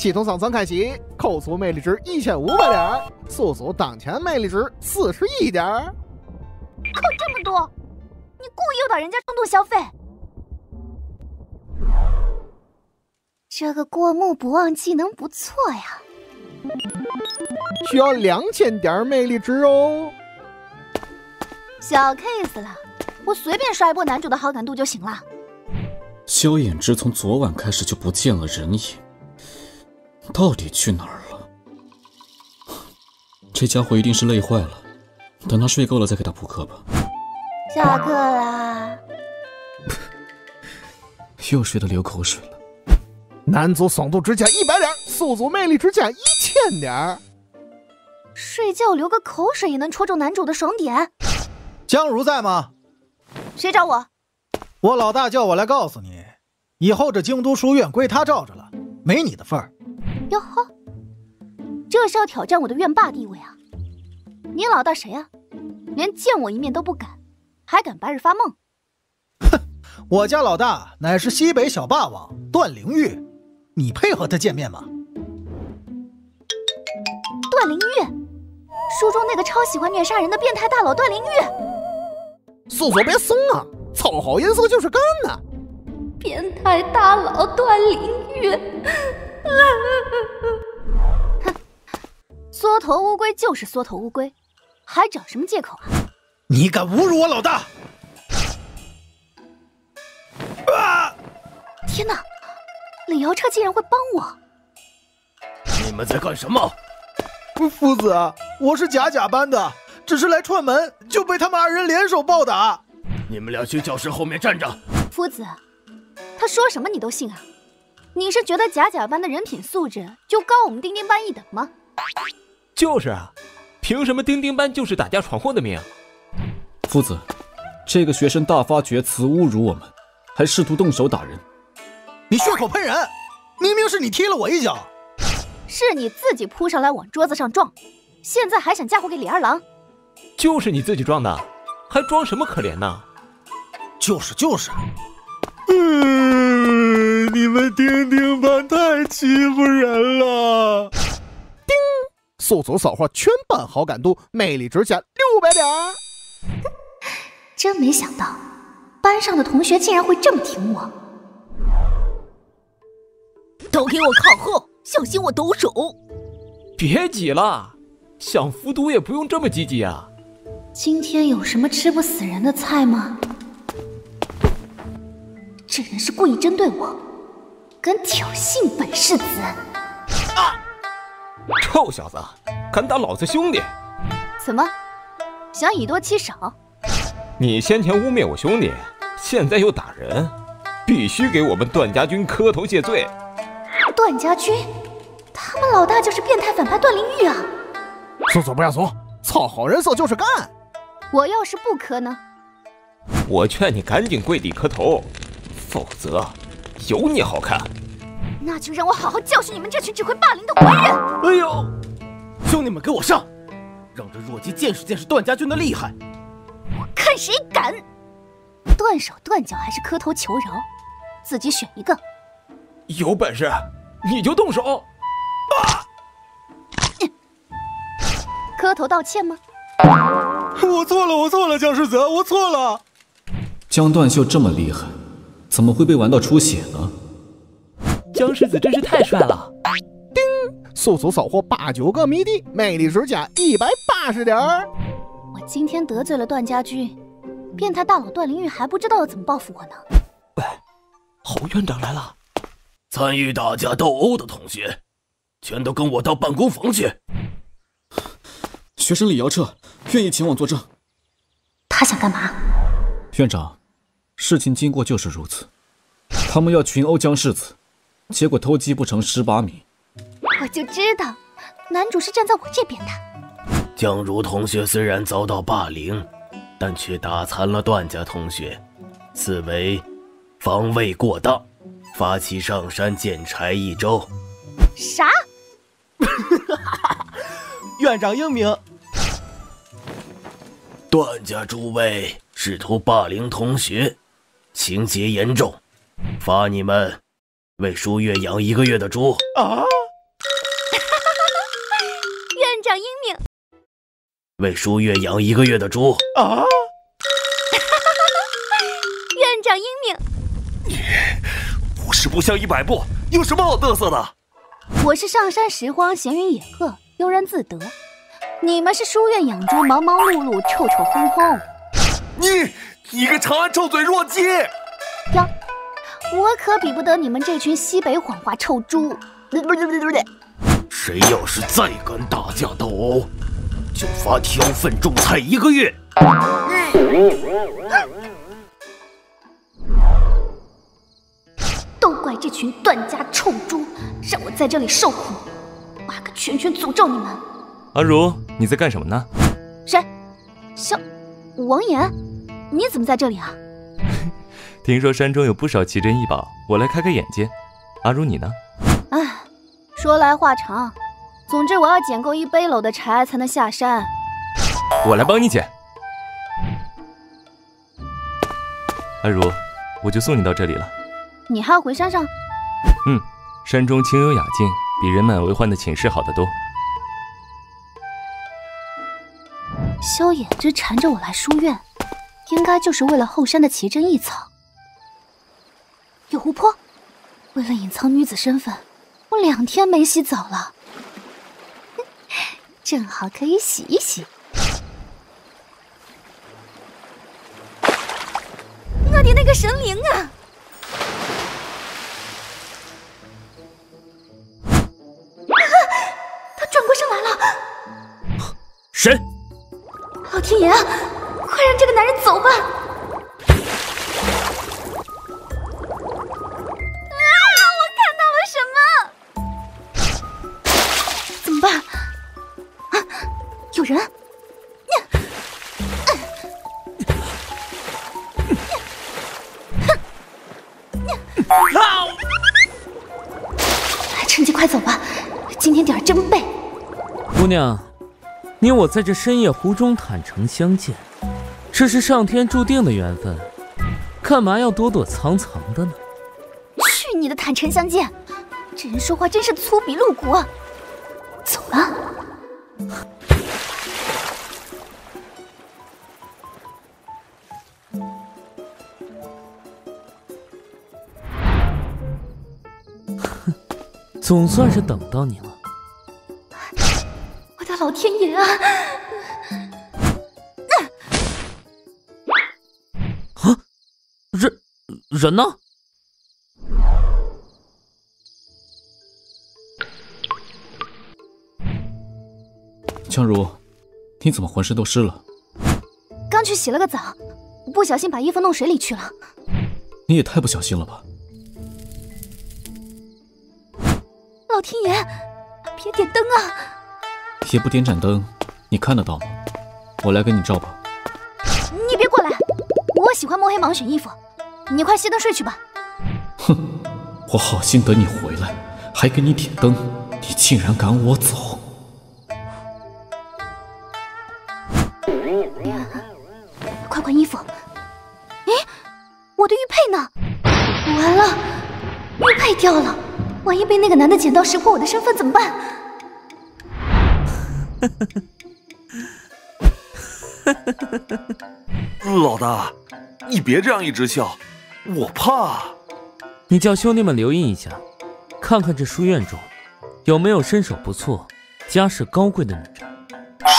系统赏三看喜，扣除魅力值1500点，速速当前魅力值41点。扣这么多，你故意诱导人家冲动消费。这个过目不忘技能不错呀。需要2000点魅力值哦。小 case 了，我随便刷一波男主的好感度就行了。萧衍之从昨晚开始就不见了人影。 到底去哪儿了？这家伙一定是累坏了。等他睡够了再给他补课吧。下课啦！又睡得流口水了。男足爽度值减100点，宿足魅力值减1000点。睡觉流个口水也能戳中男主的爽点。江如在吗？谁找我？我老大叫我来告诉你，以后这京都书院归他罩着了，没你的份儿。 哟呵，这是要挑战我的院霸地位啊！你老大谁啊？连见我一面都不敢，还敢白日发梦？哼，我家老大乃是西北小霸王段灵玉，你配和他见面吗？段灵玉，书中那个超喜欢虐杀人的变态大佬段灵玉。速速别松啊！凑好音色就是干呐、啊！变态大佬段灵玉。哼，缩头乌龟就是缩头乌龟，还找什么借口啊？你敢侮辱我老大！啊！天哪，李瑶彻竟然会帮我！你们在干什么？夫子，我是假假班的，只是来串门，就被他们2人联手暴打。你们俩去教室后面站着。夫子，他说什么你都信啊？ 你是觉得假假班的人品素质就高我们丁丁班一等吗？就是啊，凭什么丁丁班就是打架闯祸的命？夫子，这个学生大发厥词侮辱我们，还试图动手打人。你血口喷人，明明是你踢了我一脚，是你自己扑上来往桌子上撞，现在还想嫁祸给李二郎？就是你自己撞的，还装什么可怜呢？就是。你们丁丁班太欺负人了！叮，速速扫获全班好感度，魅力值减600点。真没想到，班上的同学竟然会这么挺我。都给我靠后，小心我抖手！别挤了，想服毒也不用这么积极啊。今天有什么吃不死人的菜吗？这人是故意针对我。 敢挑衅本世子！啊！臭小子，敢打老子兄弟！怎么，想以多欺少？你先前污蔑我兄弟，现在又打人，必须给我们段家军磕头谢罪。段家军，他们老大就是变态反派段灵玉啊！速速不要怂，操好人色就是干！我要是不磕呢？我劝你赶紧跪地磕头，否则。 有你好看，那就让我好好教训你们这群只会霸凌的活人！哎呦，兄弟们给我上，让这弱鸡见识见识段家军的厉害！我看谁敢！断手断脚还是磕头求饶，自己选一个。有本事你就动手！啊！磕头道歉吗？我错了，江世泽，我错了。江段秀这么厉害。 怎么会被玩到出血呢？江世子真是太帅了！叮，速速扫获89个迷弟，魅力值加180点。我今天得罪了段家军，变态大佬段灵玉还不知道要怎么报复我呢。喂，侯院长来了！参与打架斗殴的同学，全都跟我到办公房去。学生李瑶彻愿意前往作证。他想干嘛？院长。 事情经过就是如此，他们要群殴江世子，结果偷鸡不成蚀把米。我就知道，男主是站在我这边的。江如同学虽然遭到霸凌，但却打残了段家同学，此为防卫过当，罚其上山捡柴1周。啥？院长英明。段家诸位试图霸凌同学。 情节严重，罚你们喂书月养1个月的猪啊！为舒月养一个月的猪啊！院长英明，50步笑100步，有什么好嘚瑟的？我是上山拾荒，闲云野客，悠然自得。你们是书院养猪，忙忙碌碌，臭臭烘烘。你个长安臭嘴弱鸡！呀，我可比不得你们这群西北谎话臭猪！不对。谁要是再敢打架斗殴，就罚挑粪种菜1个月。都怪这群段家臭猪，让我在这里受苦。我还敢拳拳诅咒你们！阿如，你在干什么呢？谁？王岩，你怎么在这里啊？听说山中有不少奇珍异宝，我来开开眼界。阿如，你呢？哎，说来话长。总之，我要捡够1背篓的柴才能下山。我来帮你捡。阿如，我就送你到这里了。你还要回山上？嗯，山中清幽雅静，比人满为患的寝室好得多。萧衍之缠着我来书院，应该就是为了后山的奇珍异草。有湖泊，为了隐藏女子身份，我2天没洗澡了，正好可以洗一洗。那里那个神灵啊！他转过身来了，神！老天爷啊！快让这个男人走吧！啊！我看到了什么？怎么办？啊！有人！趁机快走吧，今天点儿真背。姑娘。你我在这深夜湖中坦诚相见，这是上天注定的缘分，干嘛要躲躲藏藏的呢？去你的坦诚相见！这人说话真是粗鄙露骨。走了。哼，总算是等到你了。老天爷啊！啊，人呢？江如，你怎么浑身都湿了？刚去洗了个澡，不小心把衣服弄水里去了。你也太不小心了吧！老天爷，别点灯啊！也不点盏灯，你看得到吗？我来给你照吧。你别过来，我喜欢摸黑盲选衣服。你快熄灯睡去吧。哼，我好心等你回来，还给你点灯，你竟然赶我走！快换衣服。哎，我的玉佩呢？完了，玉佩掉了，万一被那个男的捡到识破我的身份怎么办？老大，你别这样一直笑，我怕。你叫兄弟们留意一下，看看这书院中有没有身手不错、家世高贵的女人。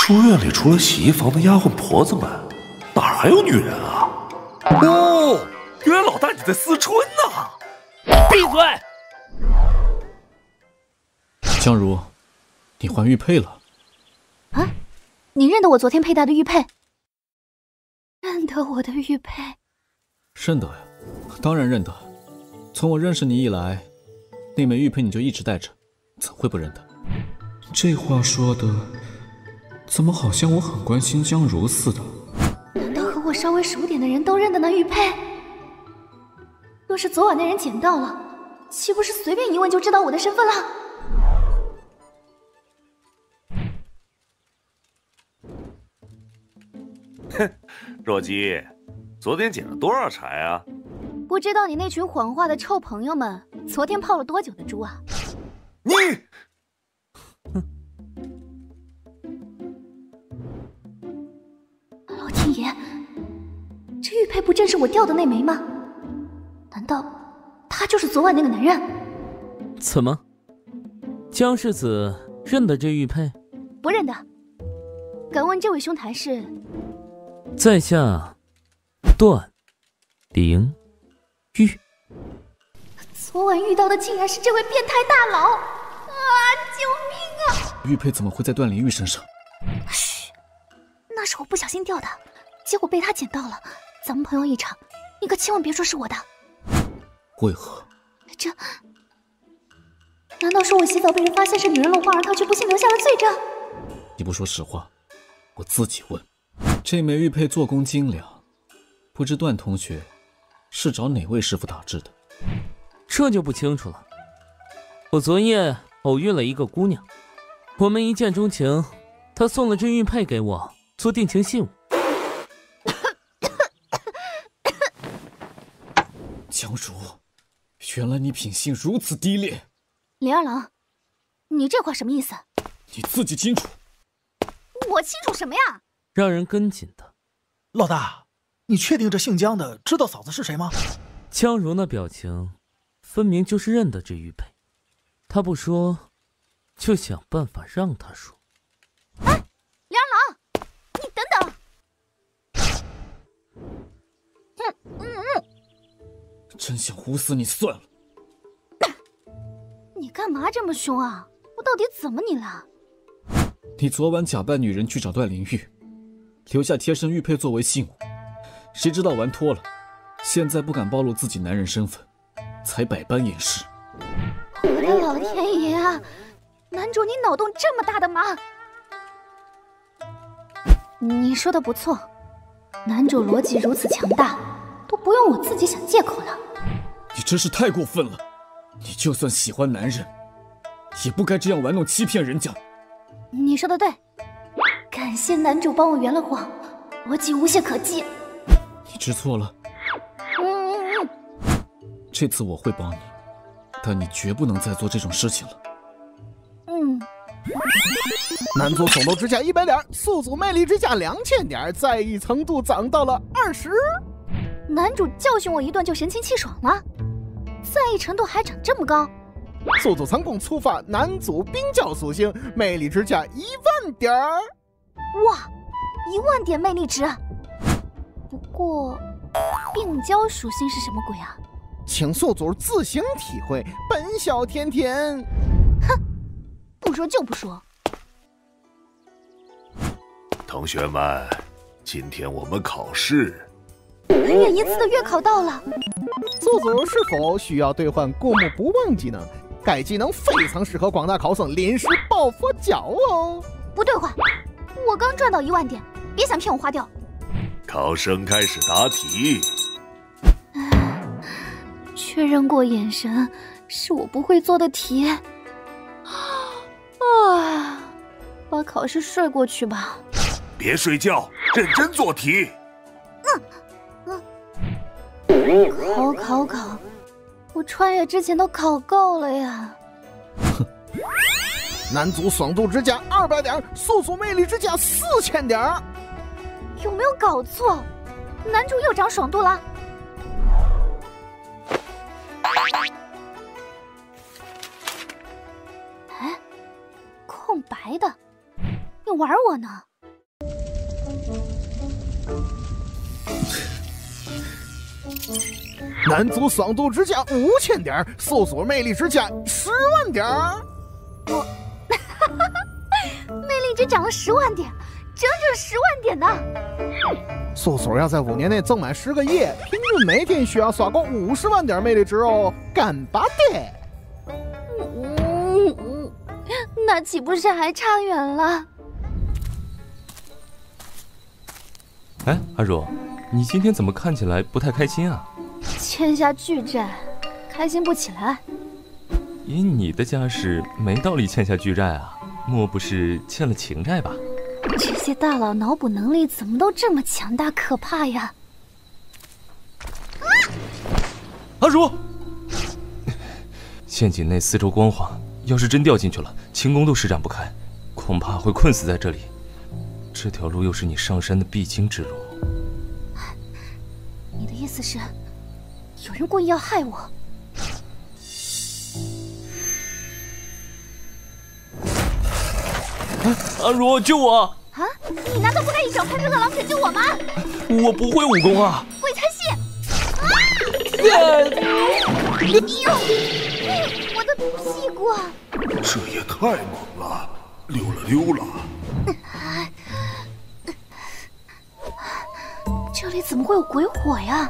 书院里除了洗衣房的丫鬟婆子们，哪还有女人啊？哦，原来老大你在思春呐！闭嘴！江如，你换玉佩了。啊！你认得我昨天佩戴的玉佩？认得我的玉佩？认得呀，当然认得。从我认识你以来，那枚玉佩你就一直戴着，怎会不认得？这话说的，怎么好像我很关心江如似的？难道和我稍微熟点的人都认得那玉佩？若是昨晚那人捡到了，岂不是随便一问就知道我的身份了？若姬，昨天捡了多少柴啊？不知道你那群谎话的臭朋友们，昨天泡了多久的猪啊？你，爷，这玉佩不正是我掉的那枚吗？难道他就是昨晚那个男人？怎么，江世子认得这玉佩？不认得。敢问这位兄台是？在下段灵玉。昨晚遇到的竟然是这位变态大佬！啊，救命啊！玉佩怎么会在段灵玉身上？ 嘘，那是我不小心掉的，结果被他捡到了。咱们朋友一场，你可千万别说是我的。为何？这难道说我洗澡被人发现是女人漏话而逃却不幸留下了罪证？你不说实话，我自己问。这枚玉佩做工精良，不知段同学是找哪位师傅打制的？这就不清楚了。我昨夜偶遇了一个姑娘，我们一见钟情。 他送了这玉佩给我做定情信物。江如，原来你品性如此低劣。林二郎，你这话什么意思？你自己清楚。我清楚什么呀？让人跟紧的。老大，你确定这姓江的知道嫂子是谁吗？江如那表情，分明就是认得这玉佩。他不说，就想办法让他说。 哎，林二郎，你等等！真想捂死你算了。你干嘛这么凶啊？我到底怎么你了？你昨晚假扮女人去找段灵玉，留下贴身玉佩作为信物，谁知道玩脱了，现在不敢暴露自己男人身份，才百般掩饰。我的老天爷啊！男主，你脑洞这么大的吗？ 你说的不错，男主逻辑如此强大，都不用我自己想借口了。你真是太过分了！你就算喜欢男人，也不该这样玩弄欺骗人家。你说的对，感谢男主帮我圆了谎，逻辑无懈可击。你知错了。这次我会帮你，但你绝不能再做这种事情了。 男足手动支架100点，宿主魅力支架2000点，在意程度涨到了20。男主教训我一顿就神清气爽了，在意程度还涨这么高。宿主成功触发男主冰窖属性，魅力支架10000点。哇，10000点魅力值！不过，病娇属性是什么鬼啊？请宿主自行体会。本小甜甜，哼。 不说就不说。同学们，今天我们考试。每月一次的月考到了。宿主是否需要兑换过目不忘技能？该技能非常适合广大考生临时抱佛脚哦。不兑换，我刚赚到10000点，别想骗我花掉。考生开始答题。确认过眼神，是我不会做的题。 啊，把考试睡过去吧。别睡觉，认真做题。考，我穿越之前都考够了呀。哼。男足爽度支架200点，宿主魅力支架4000点。有没有搞错？男主又涨爽度了。 白的，你玩我呢？男足爽度支架5000点，宿主魅力支架10000点。我，魅力值涨了100000点，整整100000点呢！宿主要在5年内挣满10个亿，平均每天需要刷够50万点魅力值哦，干巴的！ 那岂不是还差远了？哎，阿如，你今天怎么看起来不太开心啊？欠下巨债，开心不起来。以你的家世，没道理欠下巨债啊，莫不是欠了情债吧？这些大佬脑补能力怎么都这么强大可怕呀！啊、阿如，陷阱内四周光滑。 要是真掉进去了，轻功都施展不开，恐怕会困死在这里。这条路又是你上山的必经之路。意思是，有人故意要害我。 阿如，救我！啊，你难道不该以掌拍着饿狼腿救我吗？我不会武功啊！鬼才信！啊！哎呦！我的屁股！这也太猛了，溜了溜了。这里怎么会有鬼火呀？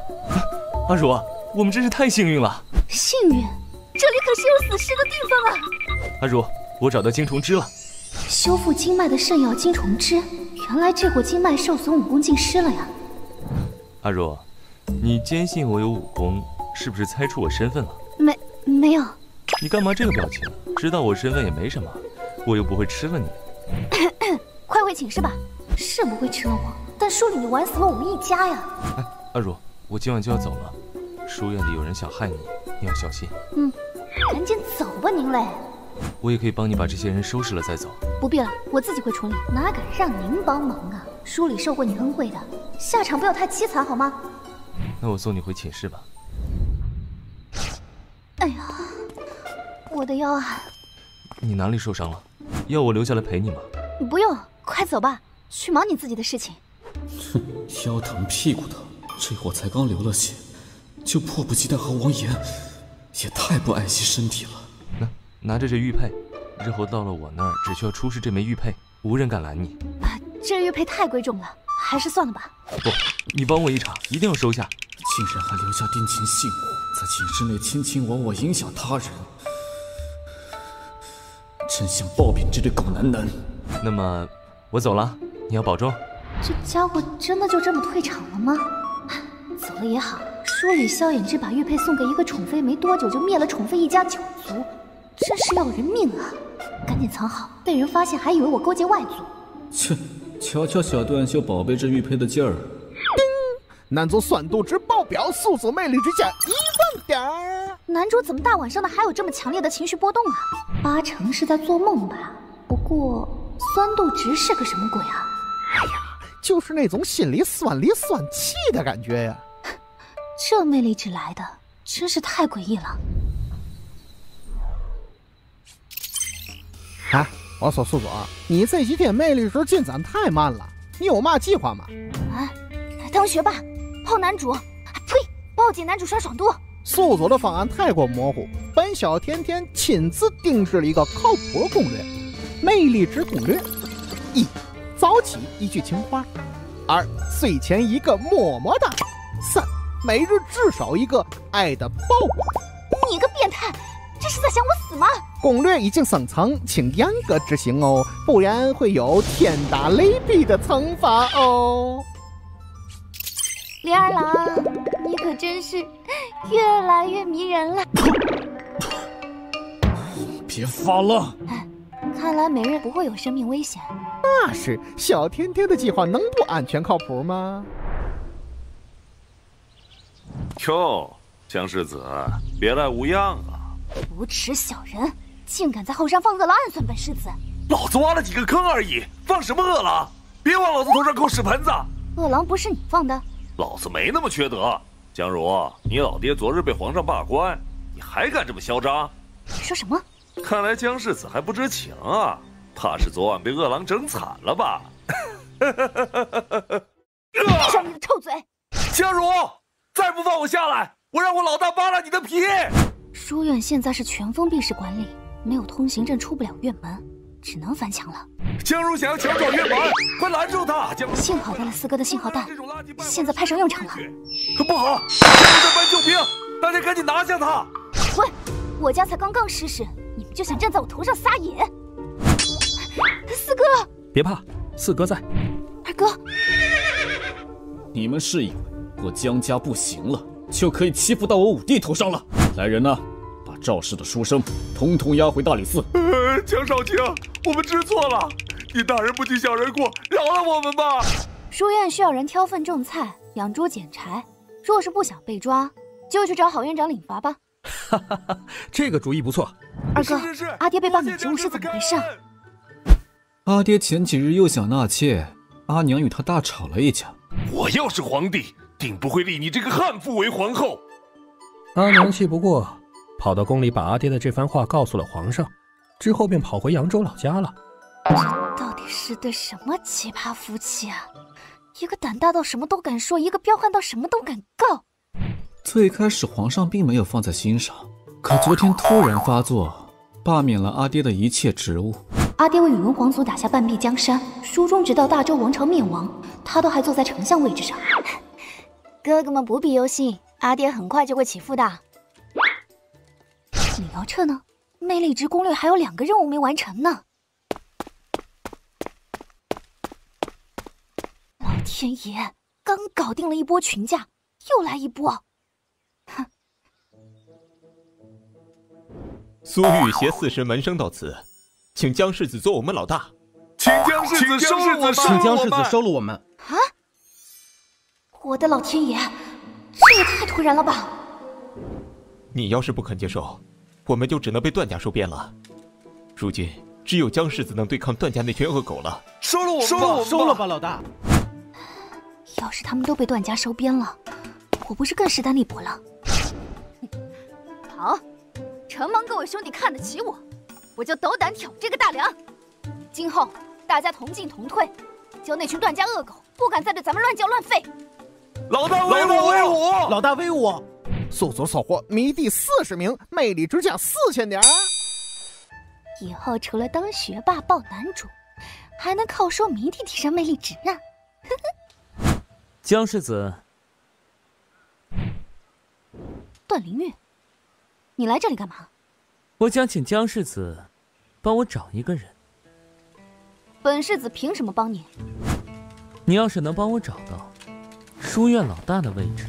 阿如，我们真是太幸运了。幸运？这里可是有死尸的地方啊！阿如，我找到金虫汁了。 修复经脉的圣药金虫汁，原来这股经脉受损，武功尽失了呀！阿如，你坚信我有武功，是不是猜出我身份了？没有。你干嘛这个表情？知道我身份也没什么，我又不会吃了你。快回寝室吧，是不会吃了我，但说了你玩死了我们一家呀！哎，阿如，我今晚就要走了，书院里有人想害你，你要小心。嗯，赶紧走吧，您嘞。 我也可以帮你把这些人收拾了再走。不必了，我自己会处理。哪敢让您帮忙啊？书里受过你恩惠的，下场不要太凄惨好吗？那我送你回寝室吧。哎呀，我的腰啊！你哪里受伤了？要我留下来陪你吗？不用，快走吧，去忙你自己的事情。哼，腰疼屁股疼，这我才刚流了血，就迫不及待和王岩，也太不爱惜身体了。 拿着这玉佩，日后到了我那儿，只需要出示这枚玉佩，无人敢拦你。啊，这玉佩太贵重了，还是算了吧。不，你帮我一场，一定要收下。竟然还留下定情信物，在寝室内卿卿我我，影响他人，真想暴扁这对狗男男。那么，我走了，你要保重。这家伙真的就这么退场了吗？走了也好，书里萧衍这把玉佩送给一个宠妃，没多久就灭了宠妃一家九族。 这是要人命啊！赶紧藏好，被人发现还以为我勾结外族。切，瞧瞧小段秀宝贝这玉佩的劲儿。男主酸度值爆表，素质魅力值加10000点。男主怎么大晚上的还有这么强烈的情绪波动啊？8成是在做梦吧？不过酸度值是个什么鬼啊？哎呀，就是那种心里酸气的感觉呀。这魅力值来的真是太诡异了。 哎，我说素总，你这几天魅力值进展太慢了，你有嘛计划吗？啊，当学霸，泡男主，呸，抱紧男主刷爽度。素总的方案太过模糊，本小甜甜亲自定制了一个靠谱攻略——魅力值攻略：1. 早起一句情话； 2. 睡前一个么么哒； 3. 每日至少一个爱的抱抱。你个变态！ 这是在想我死吗？攻略已经生成，请严格执行哦，不然会有天打雷劈的惩罚哦。李二郎，你可真是越来越迷人了。别发了！看来每日不会有生命危险。那是，小天天的计划能不安全靠谱吗？哟，江世子，别来无恙啊！ 无耻小人，竟敢在后山放恶狼，暗算本世子！老子挖了几个坑而已，放什么恶狼？别往老子头上扣屎盆子！恶狼不是你放的，老子没那么缺德。江如，你老爹昨日被皇上罢官，你还敢这么嚣张？你说什么？看来江世子还不知情啊，怕是昨晚被恶狼整惨了吧？闭上你的臭嘴！江如，再不放我下来，我让我老大扒拉你的皮！ 书院现在是全封闭式管理，没有通行证出不了院门，只能翻墙了。江如想要强闯院门，快拦住他！幸好带了四哥的信号弹，现在派上用场了。可不好，他在搬救兵，大家赶紧拿下他！滚！我家才刚刚失事，你们就想站在我头上撒野？四哥，别怕，四哥在。二哥，你们是以为我江家不行了，就可以欺负到我五弟头上了？ 来人呐、啊，把赵氏的书生统统押回大理寺。江少卿，我们知错了，你大人不计小人过，饶了我们吧。书院需要人挑粪种菜、养猪捡柴，若是不想被抓，就去找郝院长领罚吧。哈哈哈，这个主意不错。二哥，是阿爹被罢免职务是怎么回事？阿爹前几日又想纳妾，阿娘与他大吵了一架。我要是皇帝，定不会立你这个悍妇为皇后。阿娘气不过，跑到宫里把阿爹的这番话告诉了皇上，之后便跑回扬州老家了。这到底是对什么奇葩夫妻啊？一个胆大到什么都敢说，一个彪悍到什么都敢告。最开始皇上并没有放在心上，可昨天突然发作，罢免了阿爹的一切职务。 阿爹为宇文皇族打下半壁江山，书中直到大周王朝灭亡，他都还坐在丞相位置上。哥哥们不必忧心，阿爹很快就会起复的。李瑶彻呢？魅力值攻略还有2个任务没完成呢。老天爷，刚搞定了一波群架，又来一波。哼！苏玉携40门生到此。 请江世子做我们老大，请江世子收了我们！请江世子收了我们！啊！我的老天爷，这也太突然了吧！你要是不肯接受，我们就只能被段家收编了。如今只有江世子能对抗段家那群恶狗了。收了我们！收了吧，老大！要是他们都被段家收编了，我不是更势单力薄了？好，承蒙各位兄弟看得起我。 我就斗胆挑这个大梁，今后大家同进同退，叫那群段家恶狗不敢再对咱们乱叫乱吠。老大威武威武！老大威武！速速搜获迷弟40名，魅力值奖4000点。以后除了当学霸抱男主，还能靠说迷弟提升魅力值呢。呵呵。江世子，段灵玉，你来这里干嘛？我想请江世子。 帮我找一个人，本世子凭什么帮你？你要是能帮我找到书院老大的位置，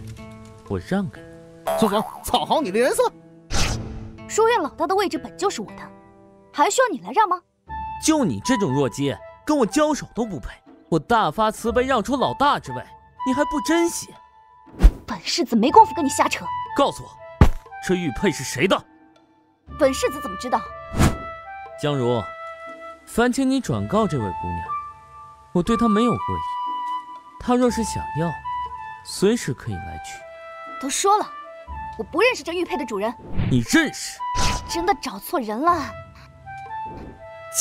我让给你。苏总，操好你的人设！书院老大的位置本就是我的，还需要你来让吗？就你这种弱鸡，跟我交手都不配。我大发慈悲让出老大之位，你还不珍惜？本世子没工夫跟你瞎扯。告诉我，这玉佩是谁的？本世子怎么知道？ 江如，烦请你转告这位姑娘，我对她没有恶意。她若是想要，随时可以来取。都说了，我不认识这玉佩的主人。你认识？真的找错人了。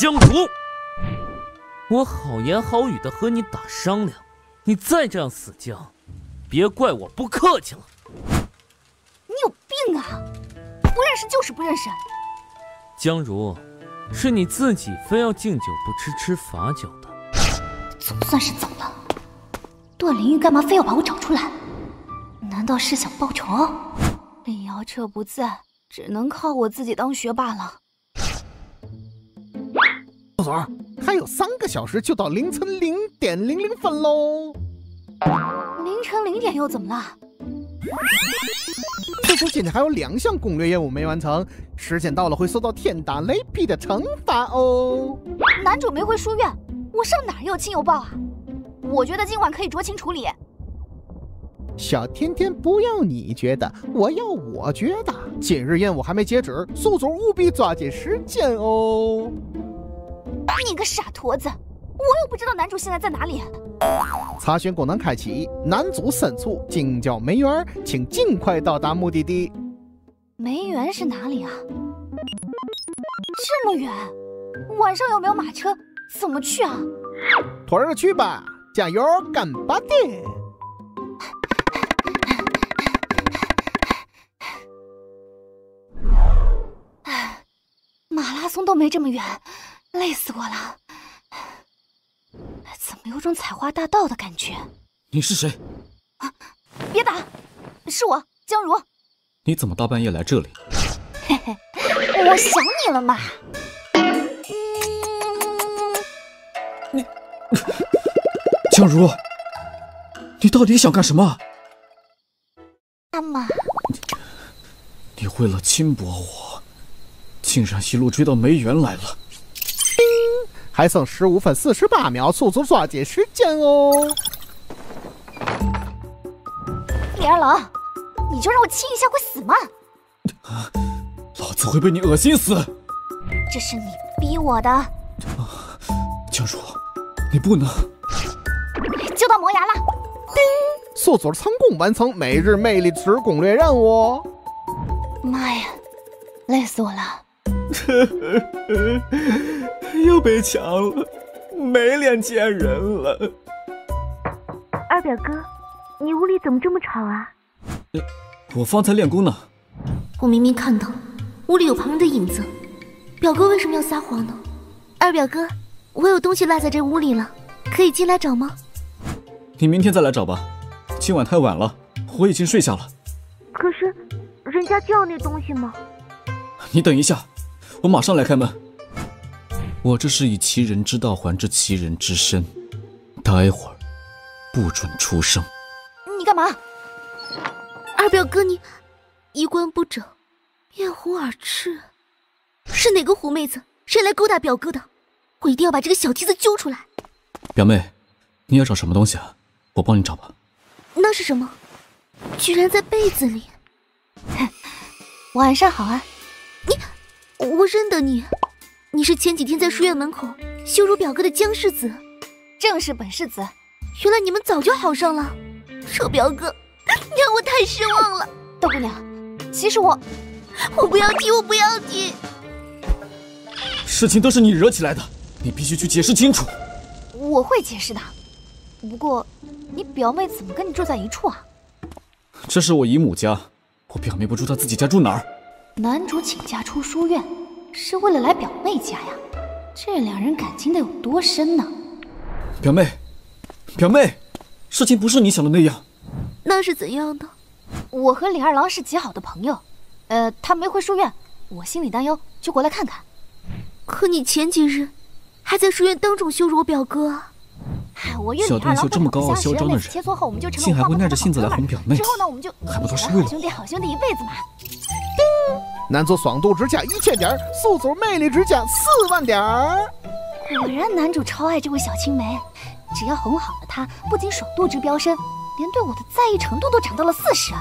江如，我好言好语的和你打商量，你再这样死犟，别怪我不客气了。你有病啊！不认识就是不认识。江如。 是你自己非要敬酒不吃吃罚酒的，总算是走了。段灵玉干嘛非要把我找出来？难道是想报仇？李瑶彻不在，只能靠我自己当学霸了。陆总，还有3个小时就到00:00分喽。凌晨0点又怎么了？ 这周现在还有2项攻略任务没完成，时间到了会受到天打雷劈的惩罚哦。男主没回书院，我上哪儿有亲有抱啊？我觉得今晚可以酌情处理。小天天，不要你觉得，我要我觉得。今日任务还没截止，宿主务必抓紧时间哦。你个傻驼子，我又不知道男主现在在哪里。 查询功能开启，男主身处京郊梅园，请尽快到达目的地。梅园是哪里啊？这么远，晚上有没有马车？怎么去啊？腿儿去吧，加油，干巴的！马拉松都没这么远，累死我了。 怎么有种采花大盗的感觉？你是谁？啊！别打，是我江如。你怎么大半夜来这里？嘿嘿，我想你了嘛。你，江如，你到底想干什么？妈妈，你为了轻薄我，竟然一路追到梅园来了。 还剩15分48秒，速速抓紧时间哦！李二郎，你就让我亲一下会死吗？啊，老子会被你恶心死！这是你逼我的。啊，江如，你不能！就到磨牙了。叮，速速成功完成每日魅力值攻略任务。妈呀，累死我了！又被抢了，没脸见人了。二表哥，你屋里怎么这么吵啊？我方才练功呢。我明明看到屋里有旁人的影子，表哥为什么要撒谎呢？二表哥，我有东西落在这屋里了，可以进来找吗？你明天再来找吧，今晚太晚了，我已经睡下了。可是，人家就要那东西吗？你等一下，我马上来开门。我这是以其人之道还治其人之身，待会儿不准出声。你干嘛？二表哥，你衣冠不整，面红耳赤，是哪个狐妹子？谁来勾搭表哥的？我一定要把这个小蹄子揪出来。表妹，你要找什么东西啊？我帮你找吧。那是什么？居然在被子里！晚上好啊！你，我认得你，你是前几天在书院门口羞辱表哥的江世子，正是本世子。原来你们早就好上了。臭表哥，你让我太失望了。大姑娘，其实我不要提，我不要提。事情都是你惹起来的，你必须去解释清楚。我会解释的，不过你表妹怎么跟你住在一处啊？这是我姨母家，我表妹不住她自己家住哪儿？男主请假出书院，是为了来表妹家呀？这两人感情得有多深呢？表妹，事情不是你想的那样。那是怎样的？我和李二郎是极好的朋友，他没回书院，我心里担忧，就过来看看。可你前几日还在书院当众羞辱我表哥啊！哎，我小段秀这么高傲嚣张的人，竟还会耐着性子来哄表妹，之后呢，我们就还不都是为了好兄弟一辈子嘛！男主爽度值加1000点，素组魅力值加4万点。果然男主超爱这位小青梅，只要哄好了她，不仅爽度值飙升，连对我的在意程度都涨到了40。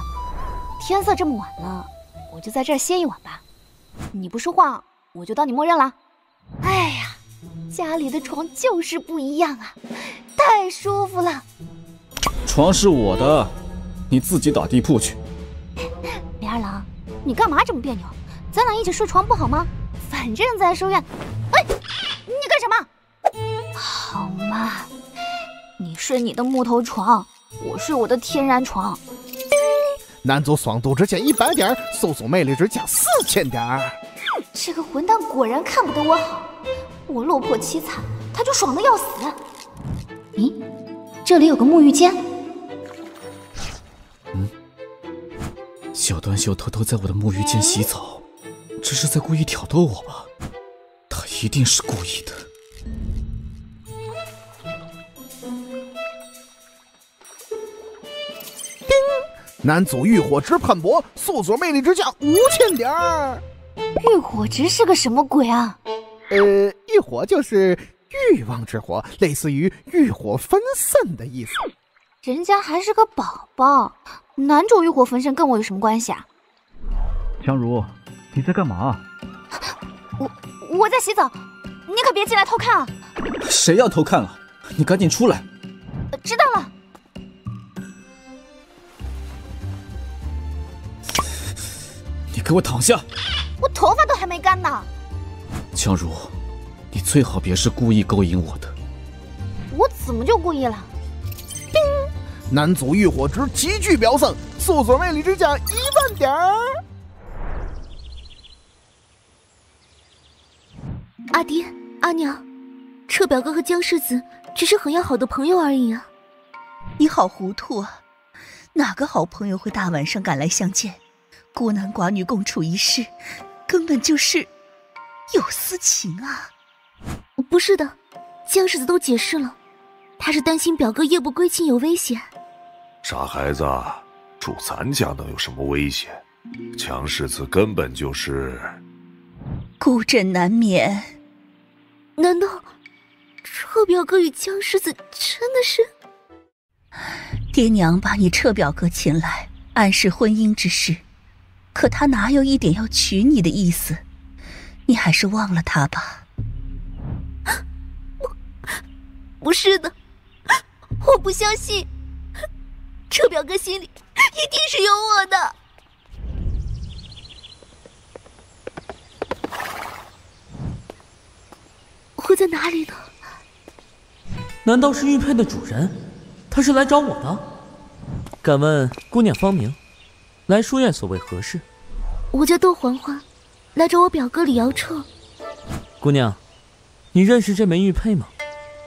天色这么晚了，我就在这儿歇一晚吧。你不说话，我就当你默认了。哎呀，家里的床就是不一样啊，太舒服了。床是我的，你自己打地铺去。李二郎，你干嘛这么别扭？咱俩一起睡床不好吗？反正在书院。哎，你干什么？好嘛，你睡你的木头床，我睡我的天然床。男主爽度值加100点，素组魅力值加4000点。这个混蛋果然看不得我好，我落魄凄惨，他就爽得要死。咦，这里有个沐浴间。小段秀偷偷在我的沐浴间洗澡，这是在故意挑逗我吧？他一定是故意的。叮！男主浴火值喷薄，素组魅力值加5000点。欲火值是个什么鬼啊？欲火就是欲望之火，类似于欲火焚身的意思。人家还是个宝宝，男主欲火焚身跟我有什么关系啊？江如，你在干嘛？我在洗澡，你可别进来偷看啊！谁要偷看了？你赶紧出来！知道了。你给我躺下！我头发都还没干呢，江如，你最好别是故意勾引我的。我怎么就故意了？叮！男主欲火值急剧飙升，素组魅力值加1万点。阿爹、阿娘，臭表哥和江世子只是很要好的朋友而已啊！你好糊涂啊！哪个好朋友会大晚上赶来相见？孤男寡女共处一室，根本就是有私情啊！不是的，江世子都解释了，他是担心表哥夜不归寝有危险。傻孩子，住咱家能有什么危险？江世子根本就是孤枕难眠。难道彻表哥与江世子真的是？爹娘把你彻表哥请来，暗示婚姻之事，可他哪有一点要娶你的意思？你还是忘了他吧。不是的，我不相信，臭表哥心里一定是有我的。 我在哪里呢？难道是玉佩的主人？他是来找我的？敢问姑娘芳名，来书院所为何事？我叫窦环环，来找我表哥李瑶彻。姑娘，你认识这枚玉佩吗？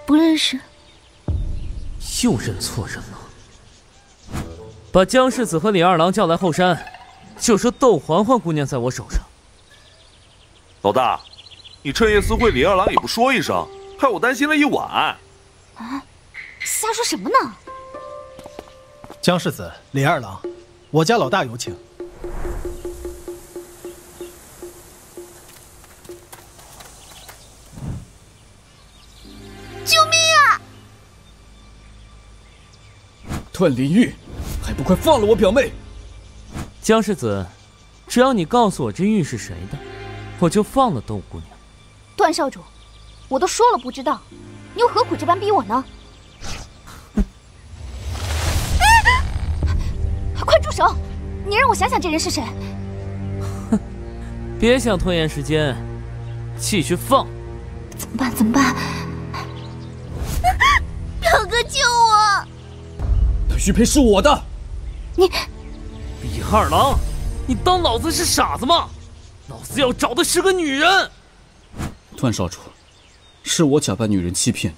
不认识。又认错人了。把江世子和李二郎叫来后山，就说窦环环姑娘在我手上。老大。 你彻夜私会李二郎也不说一声，害我担心了一晚。啊，瞎说什么呢？江世子，李二郎，我家老大有请。救命啊！段灵玉，还不快放了我表妹！江世子，只要你告诉我这玉是谁的，我就放了窦姑娘。 段少主，我都说了不知道，你又何苦这般逼我呢？快住手！你让我想想这人是谁。哼，别想拖延时间，继续放。怎么办？怎么办？表哥救我！那玉佩是我的。你，李二郎，你当老子是傻子吗？老子要找的是个女人。 段少主，是我假扮女人欺骗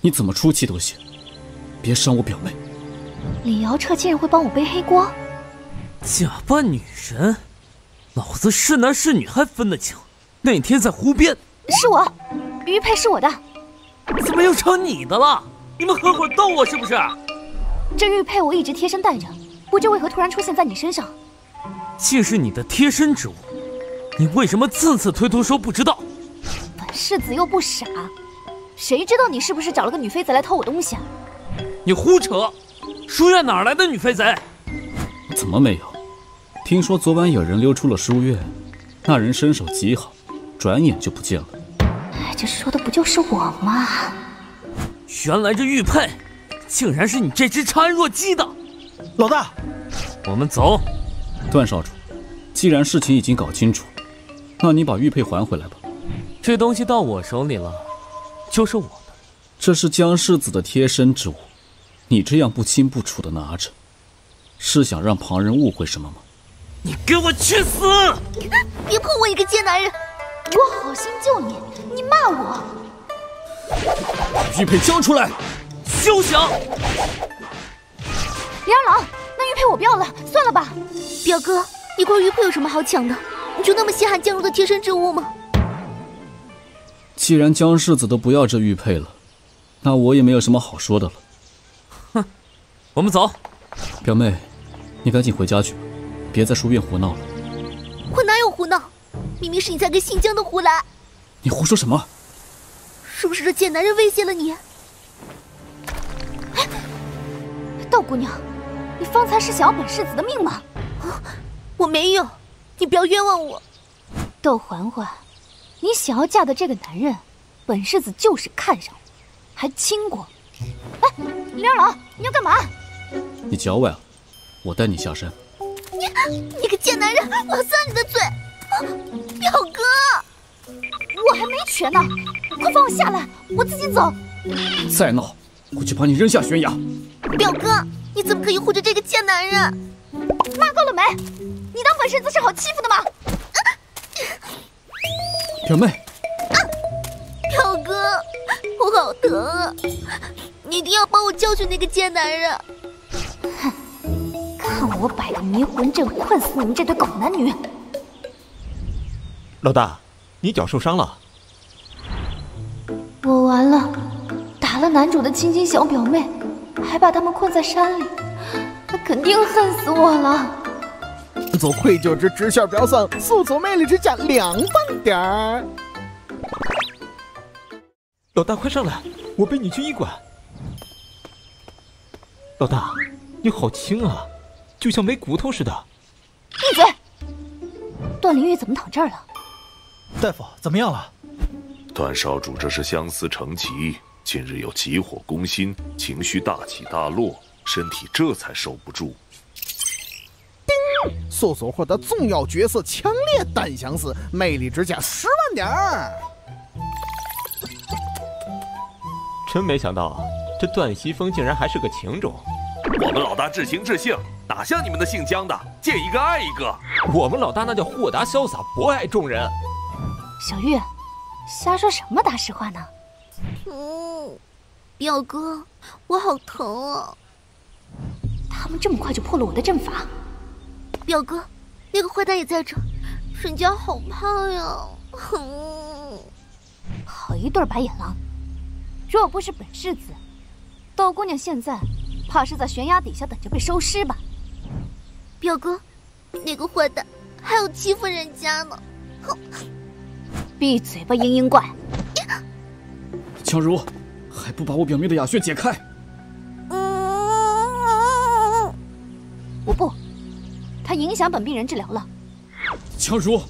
你，你怎么出气都行，别伤我表妹。李瑶彻竟然会帮我背黑锅，假扮女人，老子是男是女还分得清。那天在湖边，是我，玉佩是我的，怎么又成你的了？你们合伙逗我是不是？这玉佩我一直贴身带着，不知为何突然出现在你身上。既是你的贴身之物，你为什么次次推脱说不知道？ 世子又不傻，谁知道你是不是找了个女飞贼来偷我东西啊？你胡扯！书院哪来的女飞贼？怎么没有？听说昨晚有人溜出了书院，那人身手极好，转眼就不见了。哎，这说的不就是我吗？原来这玉佩，竟然是你这只插秧弱鸡的！老大，我们走。段少主，既然事情已经搞清楚，那你把玉佩还回来吧。 这东西到我手里了，就是我的。这是江世子的贴身之物，你这样不清不楚的拿着，是想让旁人误会什么吗？你给我去死！别碰我一个贱男人！我好心救你，你骂我！玉佩交出来！休想！李二郎，那玉佩我不要了，算了吧。表哥，一块玉佩有什么好抢的？你就那么稀罕江如的贴身之物吗？ 既然江世子都不要这玉佩了，那我也没有什么好说的了。哼，我们走。表妹，你赶紧回家去，别在书院胡闹了。我哪有胡闹？明明是你在跟姓江的胡来。你胡说什么？是不是这贱男人威胁了你？哎，窦姑娘，你方才是想要本世子的命吗？啊，我没有，你不要冤枉我。窦环环。 你想要嫁的这个男人，本世子就是看上了，还亲过。哎，李二郎，你要干嘛？你脚崴了，我带你下山。你个贱男人，我算你的嘴！啊，表哥，我还没瘸呢，快放我下来，我自己走。再闹，我就把你扔下悬崖！表哥，你怎么可以护着这个贱男人？骂够了没？你当本世子是好欺负的吗？ 表妹，啊，表哥，我好疼啊！你一定要帮我教训那个贱男人！哼，看我摆个迷魂阵，困死你们这对狗男女！老大，你脚受伤了？我完了，打了男主的亲亲小表妹，还把他们困在山里，他肯定恨死我了。 做愧疚之直下表丧，素足魅力之下凉拌点儿。老大，快上来，我背你去医馆。老大，你好轻啊，就像没骨头似的。闭嘴！段灵玉怎么躺这儿了？大夫，怎么样了？段少主，这是相思成疾，近日有急火攻心，情绪大起大落，身体这才守不住。叮！搜索获得重要角色强烈单相似，魅力值加10万点。真没想到啊，这段西风竟然还是个情种。我们老大至情至性，哪像你们的姓姜的，见一个爱一个。我们老大那叫豁达潇洒，博爱众人。小玉，瞎说什么大实话呢？嗯。 表哥，我好疼啊！他们这么快就破了我的阵法。表哥，那个坏蛋也在这儿，沈家好怕呀！好一对白眼狼！若不是本世子，道姑娘现在怕是在悬崖底下等着被收尸吧？表哥，那个坏蛋还有欺负人家呢！哼！闭嘴吧，嘤嘤怪！乔如。 还不把我表妹的哑穴解开！我不，他影响本病人治疗了。乔如，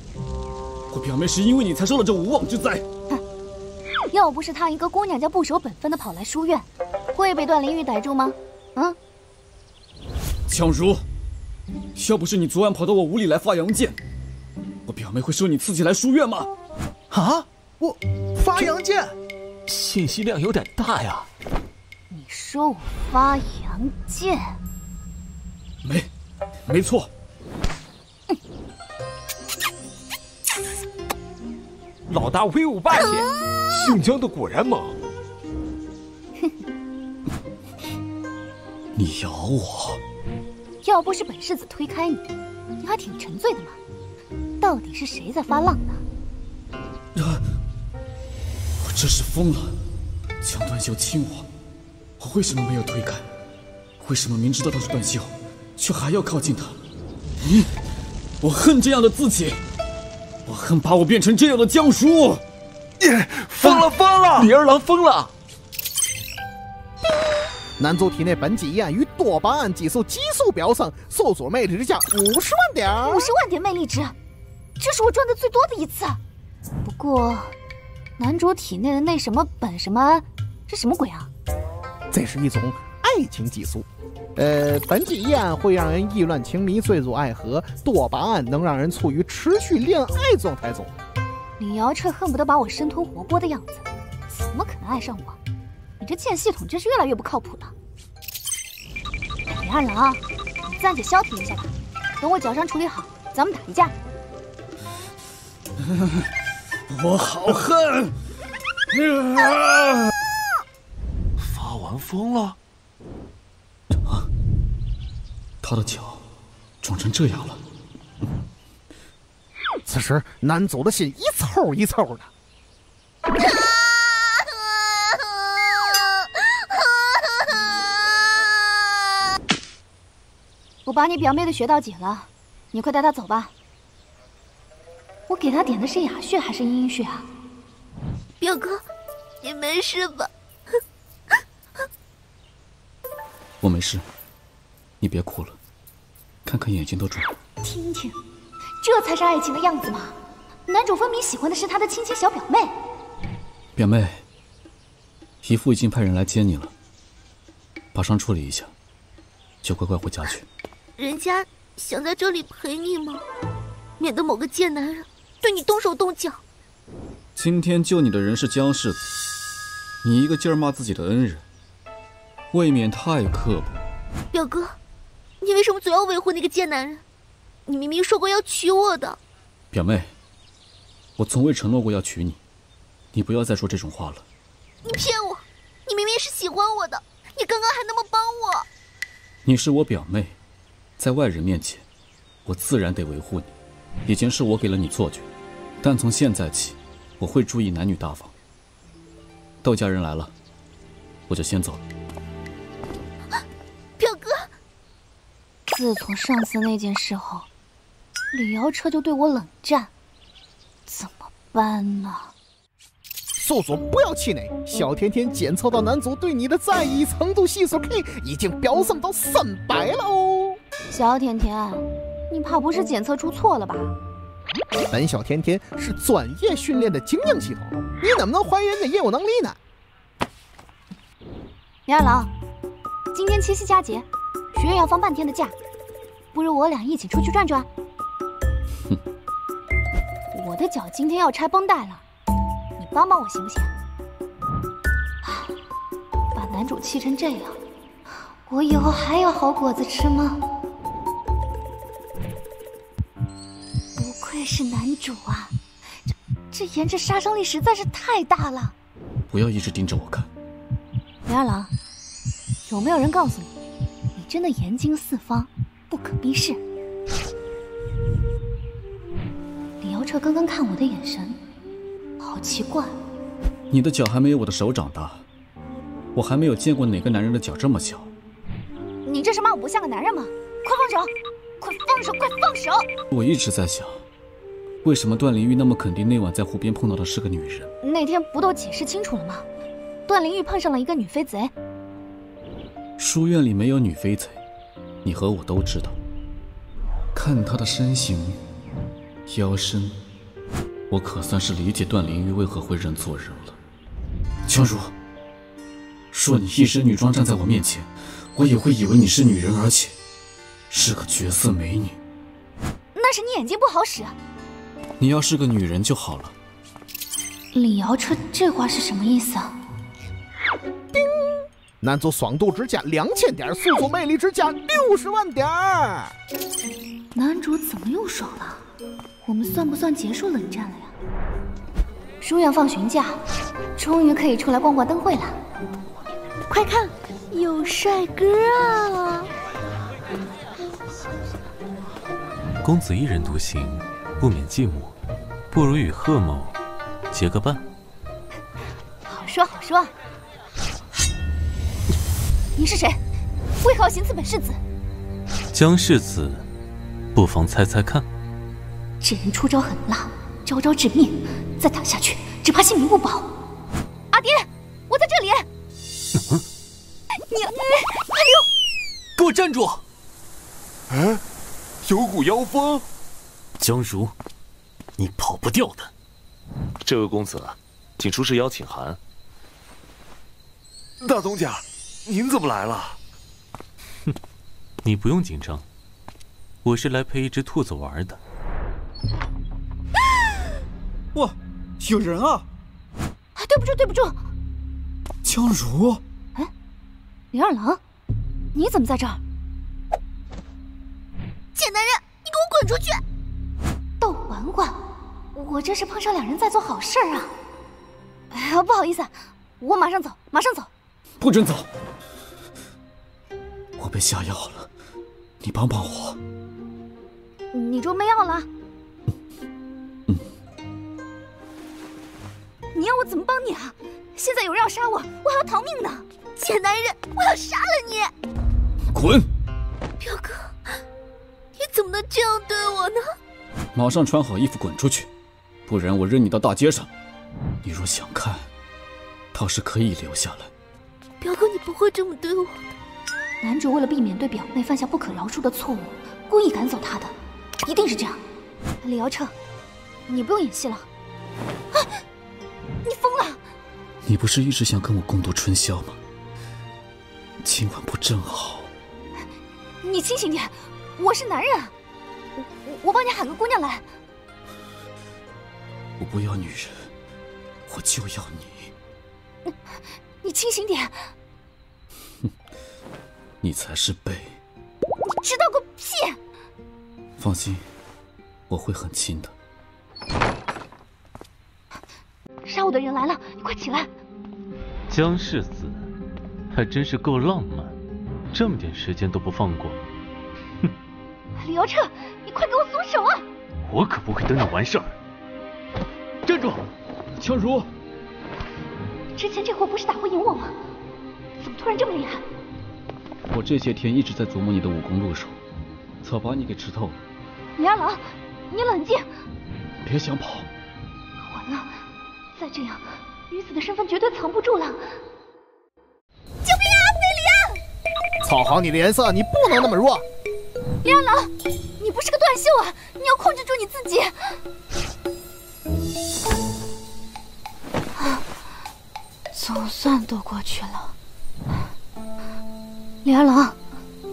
我表妹是因为你才受了这无妄之灾。哼，要不是她一个姑娘家不守本分的跑来书院，会被段灵玉逮住吗？嗯。乔如，要不是你昨晚跑到我屋里来发洋剑，我表妹会受你刺激来书院吗？啊！我发洋剑。 信息量有点大呀！你说我发洋剑？没错。老大威武霸气，姓姜的果然猛。你咬我！要不是本世子推开你，你还挺沉醉的嘛。到底是谁在发浪呢？真是疯了！江段秀亲我，我为什么没有推开？为什么明知道他是段秀，却还要靠近他？你，我恨这样的自己，我恨把我变成这样的江叔！疯了！李二郎疯了！男主体内苯己胺与多巴胺激素急速飙升，搜索魅力值加50万点。50万点魅力值，这是我赚的最多的一次。不过。 男主体内的那什么苯什么胺，这什么鬼啊？这是一种爱情激素，苯己胺会让人意乱情迷、坠入爱河，多巴胺能让人处于持续恋爱状态中。李瑶彻恨不得把我生吞活剥的样子，怎么可能爱上我？你这剑系统真是越来越不靠谱了。李二郎，你暂且消停一下吧，等我脚伤处理好，咱们打一架。我好恨！发完疯了？啊！他的脚肿成这样了。此时，男主的心一抽一抽的。我把你表妹的穴道解了，你快带她走吧。 我给他点的是哑穴还是阴阴穴啊？表哥，你没事吧？我没事，你别哭了，看看眼睛都肿了。听听，这才是爱情的样子嘛！男主分明喜欢的是他的亲亲小表妹。表妹，姨父已经派人来接你了，把伤处理一下，就乖乖回家去。人家想在这里陪你吗？免得某个贱男人。 对你动手动脚。今天救你的人是江世子，你一个劲儿骂自己的恩人，未免太刻薄。表哥，你为什么总要维护那个贱男人？你明明说过要娶我的。表妹，我从未承诺过要娶你，你不要再说这种话了。你骗我！你明明是喜欢我的，你刚刚还那么帮我。你是我表妹，在外人面前，我自然得维护你。以前是我给了你错觉。 但从现在起，我会注意男女大方。窦家人来了，我就先走了。表哥，自从上次那件事后，李瑶彻就对我冷战，怎么办呢？素素，不要气馁。小甜甜检测到男主对你的在意程度系数 K 已经飙升到300了哦。小甜甜，你怕不是检测出错了吧？ 本小甜甜是专业训练的精英系统，你怎么能怀疑人家业务能力呢？李二郎，今今天七夕佳节，学院要放半天的假，不如我俩一起出去转转。哼，我的脚今天要拆绷带了，你帮帮我行不行？啊，把男主气成这样，我以后还有好果子吃吗？不愧是男主啊，这颜值杀伤力实在是太大了。不要一直盯着我看。梅二郎。 有没有人告诉你，你真的言经四方，不可逼视？李瑶彻刚刚看我的眼神，好奇怪。你的脚还没有我的手掌大，我还没有见过哪个男人的脚这么小。你这是骂我不像个男人吗？快放手！快放手！快放手！我一直在想，为什么段玲玉那么肯定那晚在湖边碰到的是个女人？那天不都解释清楚了吗？段玲玉碰上了一个女飞贼。 书院里没有女飞贼，你和我都知道。看她的身形、腰身，我可算是理解段玲玉为何会认错人了。江如，若你一身女装站在我面前，我也会以为你是女人，而且是个绝色美女。那是你眼睛不好使。你要是个女人就好了。李瑶彻，这话是什么意思啊？ 男足爽度之价2000点，素素魅力之价60万点。男主怎么又爽了？我们算不算结束冷战了呀？书院放旬假，终于可以出来逛逛灯会了。快看，有帅哥啊！公子一人独行，不免寂寞，不如与贺某结个伴。好说好说。 你是谁？为何要行刺本世子？江世子，不妨猜猜看。这人出招狠辣，招招致命，再打下去只怕性命不保。阿爹，我在这里。嗯、你给我站住！哎，有股妖风。江如，你跑不掉的。这位公子，请出示邀请函。大东家。 您怎么来了？哼，你不用紧张，我是来陪一只兔子玩的。哇，有人啊！啊，对不住，对不住。江如，哎，李二郎，你怎么在这儿？贱男人，你给我滚出去！窦嬛嬛，我这是碰上两人在做好事啊！哎，不好意思，我马上走，马上走。 不准走！我被下药了，你帮帮我。你中没药了？嗯。你要我怎么帮你啊？现在有人要杀我，我还要逃命呢！贱男人，我要杀了你！滚！表哥，你怎么能这样对我呢？马上穿好衣服滚出去，不然我扔你到大街上。你若想看，倒是可以留下来。 表哥，你不会这么对我的。男主为了避免对表妹犯下不可饶恕的错误，故意赶走她的，一定是这样。李瑶彻，你不用演戏了。啊！你疯了！你不是一直想跟我共度春宵吗？今晚不正好？你清醒点，我是男人。我帮你喊个姑娘来。我不要女人，我就要你。你清醒点！哼，你才是背。你知道个屁！放心，我会很亲的。杀我的人来了，你快起来！江世子，还真是够浪漫，这么点时间都不放过。哼！李瑶彻，你快给我松手啊！我可不会等你完事儿。站住！乔如。 之前这货不是打不赢我吗？怎么突然这么厉害？我这些天一直在琢磨你的武功入手，早把你给吃透了。李二郎，你冷静！别想跑！完了，再这样，女子的身份绝对藏不住了。救命啊，菲里安！草好你的颜色，你不能那么弱。李二郎，你不是个断袖啊！你要控制住你自己。 总算躲过去了。李二郎，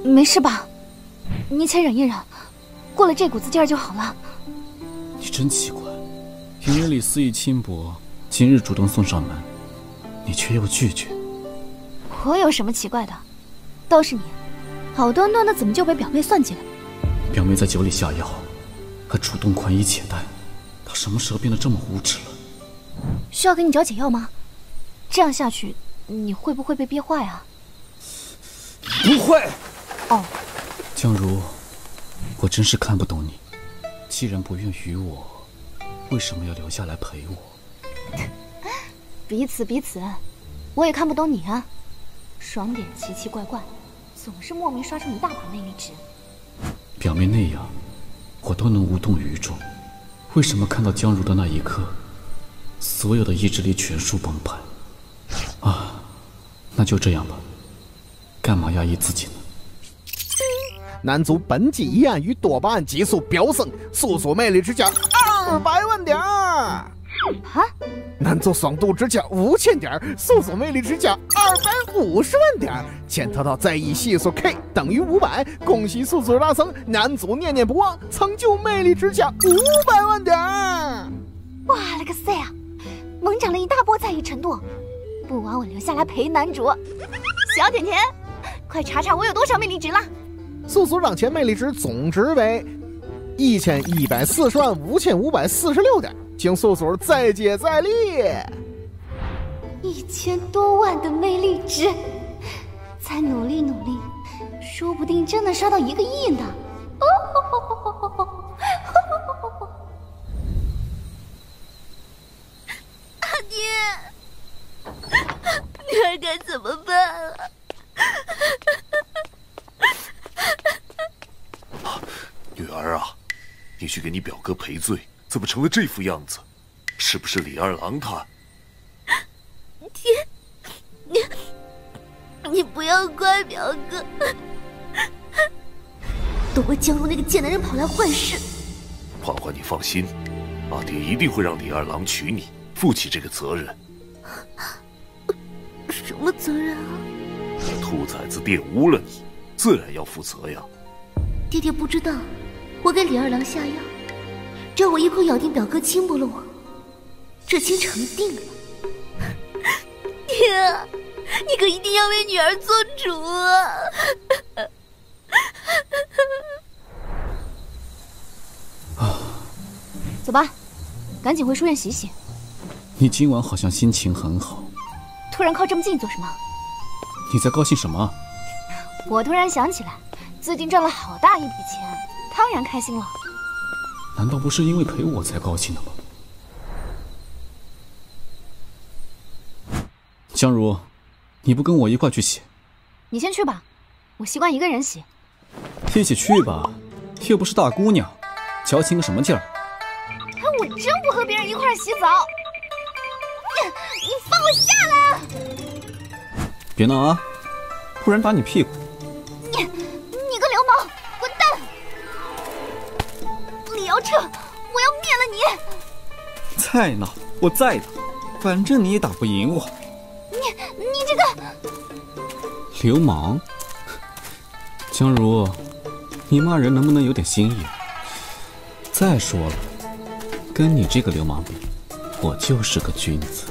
没事吧？您且忍一忍，过了这股子劲儿就好了。你真奇怪，平日里肆意轻薄，今日主动送上门，你却又拒绝。我有什么奇怪的？倒是你，好端端的怎么就被表妹算计了？表妹在酒里下药，还主动宽衣解带，她什么时候变得这么无耻了？需要给你找解药吗？这样下去，你会不会被憋坏啊？ 不会。哦，江如，我真是看不懂你。既然不愿与我，为什么要留下来陪我？彼此，我也看不懂你啊。爽点奇奇怪怪，总是莫名刷出一大把魅力值。表妹那样，我都能无动于衷。为什么看到江如的那一刻，所有的意志力全数崩盘？啊，那就这样吧。 干嘛压抑自己呢？男足本季一案与朵巴案急速飙升，速速魅力值加200万点；男足爽度值加5000点，速速魅力值加250万点。检测到在意系数 K 等于500，恭喜速速拉升，男足念念不忘，成就魅力值加500万点。哇了个塞啊！猛涨了一大波在意程度，不枉我留下来陪男主。小甜甜。 快查查我有多少魅力值了！速速涨前魅力值总值为11405546点，请速速再接再厉。1000多万的魅力值，再努力努力，说不定真能刷到1个亿呢！哦，阿爹，女儿该怎么办啊？ 啊，女儿啊，你去给你表哥赔罪，怎么成了这副样子？是不是李二郎他？爹，你不要怪表哥。都怪江如那个贱男人跑来坏事。嬛嬛，你放心，阿爹一定会让李二郎娶你，负起这个责任。什么责任啊？ 兔崽子玷污了你，自然要负责呀！爹爹不知道，我给李二郎下药，只要我一口咬定表哥轻薄了我，这亲成定了。爹，你可一定要为女儿做主啊！走吧，赶紧回书院洗洗。你今晚好像心情很好。突然靠这么近做什么？ 你在高兴什么？我突然想起来，最近赚了好大一笔钱，当然开心了。难道不是因为陪我才高兴的吗？江如，你不跟我一块去洗？你先去吧，我习惯一个人洗。一起去吧，又不是大姑娘，矫情个什么劲儿？哎，我真不和别人一块洗澡。你放我下来！ 别闹啊，不然打你屁股！你个流氓，滚蛋！李瑶彻，我要灭了你！再闹，我再打，反正你也打不赢我。你这个流氓！江如，你骂人能不能有点新意？再说了，跟你这个流氓比，我就是个君子。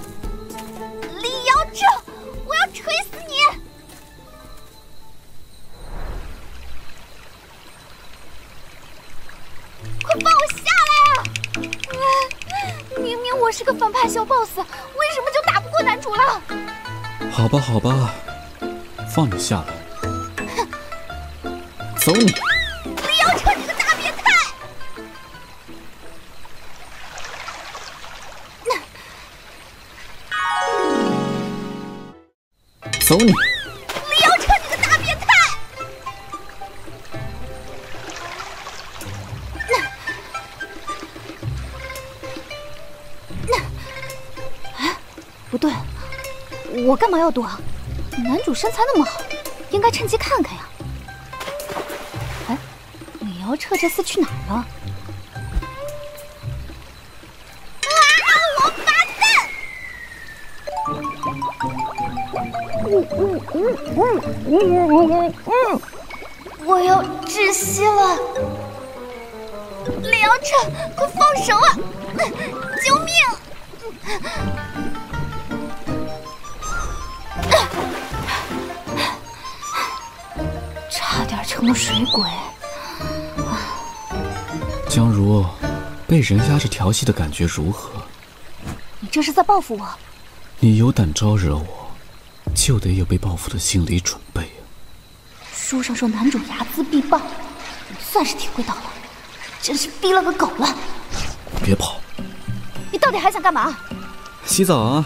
小 boss 为什么就打不过男主了？好吧，放你下来。走你！李瑶彻，你个大变态！走你！李瑶彻，你个大变态！ 不对，我干嘛要躲？男主身材那么好，应该趁机看看呀。哎，李瑶彻这次去哪儿了？啊！王八蛋！我要窒息了！李瑶彻，快放手啊！救命！差点成了水鬼。江如，被人压着调戏的感觉如何？你这是在报复我！你有胆招惹我，就得有被报复的心理准备呀。书上说男主睚眦必报，你算是体会到了，真是逼了个狗了。别跑！你到底还想干嘛？洗澡啊，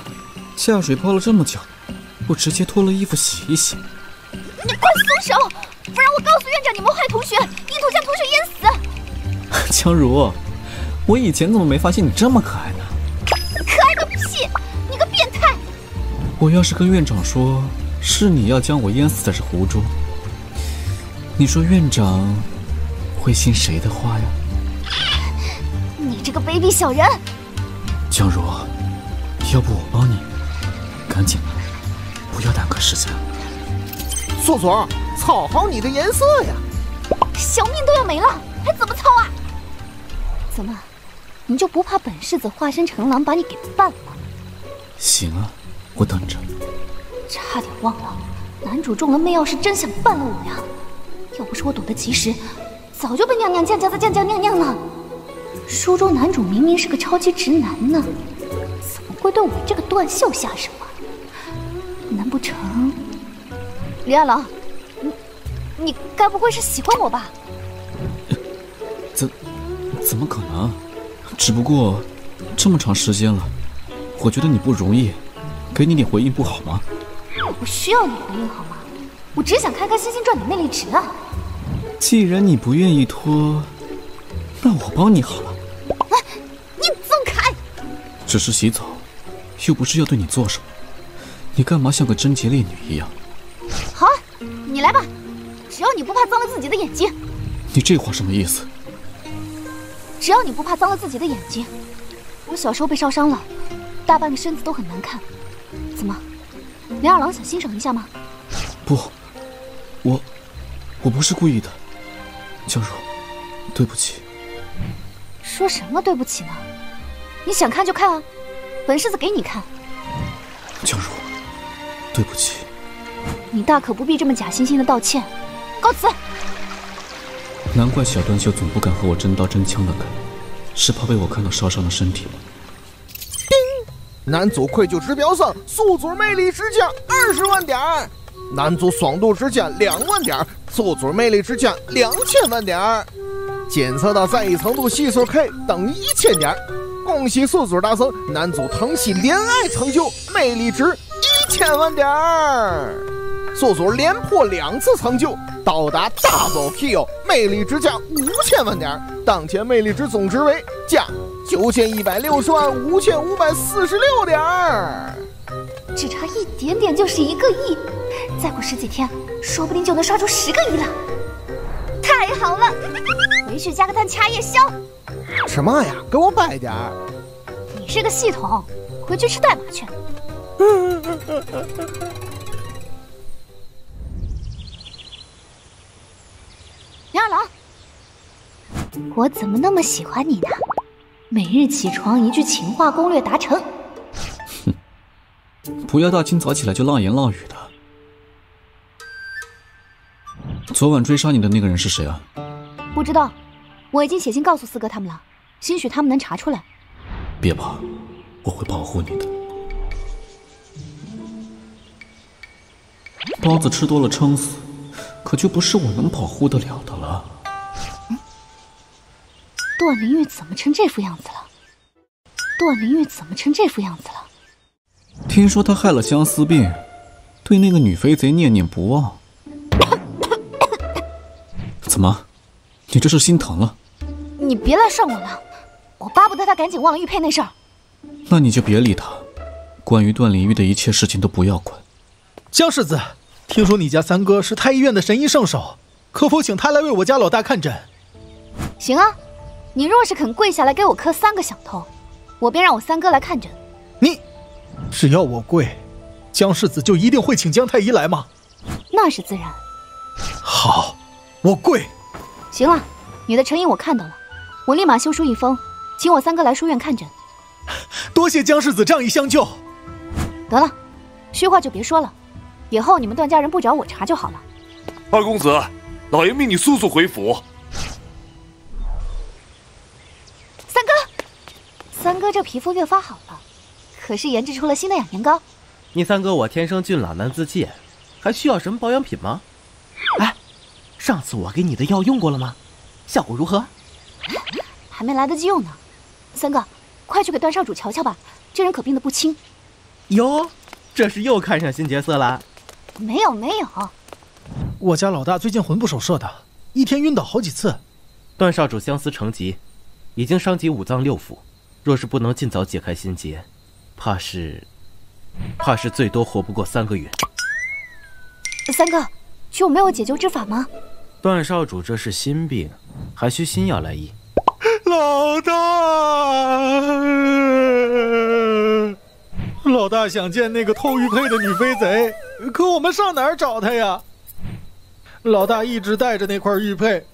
下水泡了这么久，我直接脱了衣服洗一洗。你快松手，不然我告诉院长你谋害同学，意图将同学淹死。江如，我以前怎么没发现你这么可爱呢？可爱个屁！你个变态！我要是跟院长说是你要将我淹死的是狐珠，你说院长会信谁的话呀？你这个卑鄙小人！江如，要不我帮你？赶紧的，不要耽搁时间。素素，操好你的颜色呀！小命都要没了，还怎么操啊？怎么，你就不怕本世子化身成狼把你给办了？行啊，我等着。差点忘了，男主中了媚药是真想办了我呀！要不是我躲得及时，早就被娘娘、酱酱再酱酱、娘娘了。书中男主明明是个超级直男呢，怎么会对我这个断袖下手啊？难不成李二郎，你该不会是喜欢我吧？怎么可能？只不过这么长时间了，我觉得你不容易，给你点回应不好吗？我需要你回应好吗？我只想开开心心赚你魅力值啊！既然你不愿意脱，那我帮你好了。你放开！只是洗澡，又不是要对你做什么，你干嘛像个贞洁烈女一样？好啊，你来吧，只要你不怕脏了自己的眼睛。你这话什么意思？只要你不怕脏了自己的眼睛。我小时候被烧伤了，大半个身子都很难看。怎么，林二郎想欣赏一下吗？不，我不是故意的，江如，对不起。说什么对不起呢？你想看就看啊，本世子给你看。江如，对不起。你大可不必这么假惺惺的道歉，告辞。难怪小断袖总不敢和我真刀真枪的干，是怕被我看到烧伤的身体吗？叮！男组愧疚值飙升，素组魅力值降20万点，男组爽度值减2万点，素组魅力值降2000万点。检测到在意程度系数 K 等1000点，恭喜素组达成男组疼惜怜爱成就，魅力值1000万点，素组连破2次成就，到达 double kill， 魅力值加5000万点，当前魅力值总值为加91605546点，只差一点点就是1个亿，再过10几天，说不定就能刷出10个亿了。太好了！回去加个蛋掐夜宵。什么呀？给我摆点儿。你是个系统，回去吃代码去。林二郎，我怎么那么喜欢你呢？每日起床一句情话攻略达成。哼，不要大清早起来就浪言浪语的。昨晚追杀你的那个人是谁啊？不知道，我已经写信告诉四哥他们了，兴许他们能查出来。别怕，我会保护你的。包子吃多了撑死，可就不是我能保护得了的了。段灵玉怎么成这副样子了？听说他害了相思病，对那个女飞贼念念不忘。怎么，你这是心疼了？你别来上我了，我巴不得他赶紧忘了玉佩那事儿。那你就别理他，关于段灵玉的一切事情都不要管。江世子，听说你家三哥是太医院的神医圣手，可否请他来为我家老大看诊？行啊，你若是肯跪下来给我磕3个响头，我便让我三哥来看诊。你，只要我跪，江世子就一定会请江太医来吗？那是自然。好，我跪。行了，你的诚意我看到了，我立马修书一封，请我三哥来书院看诊。多谢江世子仗义相救。得了，虚话就别说了，以后你们段家人不找我茬就好了。二公子，老爷命你速速回府。三哥，三哥这皮肤越发好了，可是研制出了新的养颜膏。 你三哥我天生俊朗难自弃，还需要什么保养品吗？哎，上次我给你的药用过了吗？效果如何？还没来得及用呢。三哥，快去给段少主瞧瞧吧，这人可病得不轻。哟，这是又看上新角色了？没有没有，我家老大最近魂不守舍的，一天晕倒好几次。段少主相思成疾，已经伤及五脏六腑，若是不能尽早解开心结，怕是最多活不过3个月。三哥，就没有解救之法吗？段少主这是心病，还需新药来医。老大想见那个偷玉佩的女飞贼，可我们上哪儿找她呀？老大一直带着那块玉佩，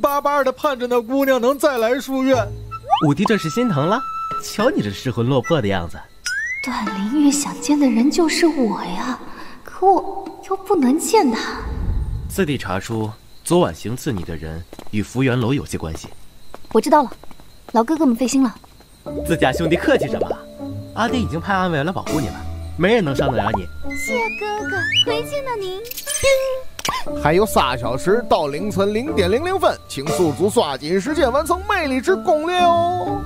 巴巴的盼着那姑娘能再来书院。五弟这是心疼了？瞧你这失魂落魄的样子。 段灵玉想见的人就是我呀，可我又不能见他。四弟查出，昨晚行刺你的人与福元楼有些关系。我知道了，老哥哥们费心了。自家兄弟客气什么？阿爹已经派暗卫来保护你了，没人能伤得了你。谢哥哥，回见了您。还有3小时到凌晨0点00分，请宿主抓紧时间完成魅力之攻略哦。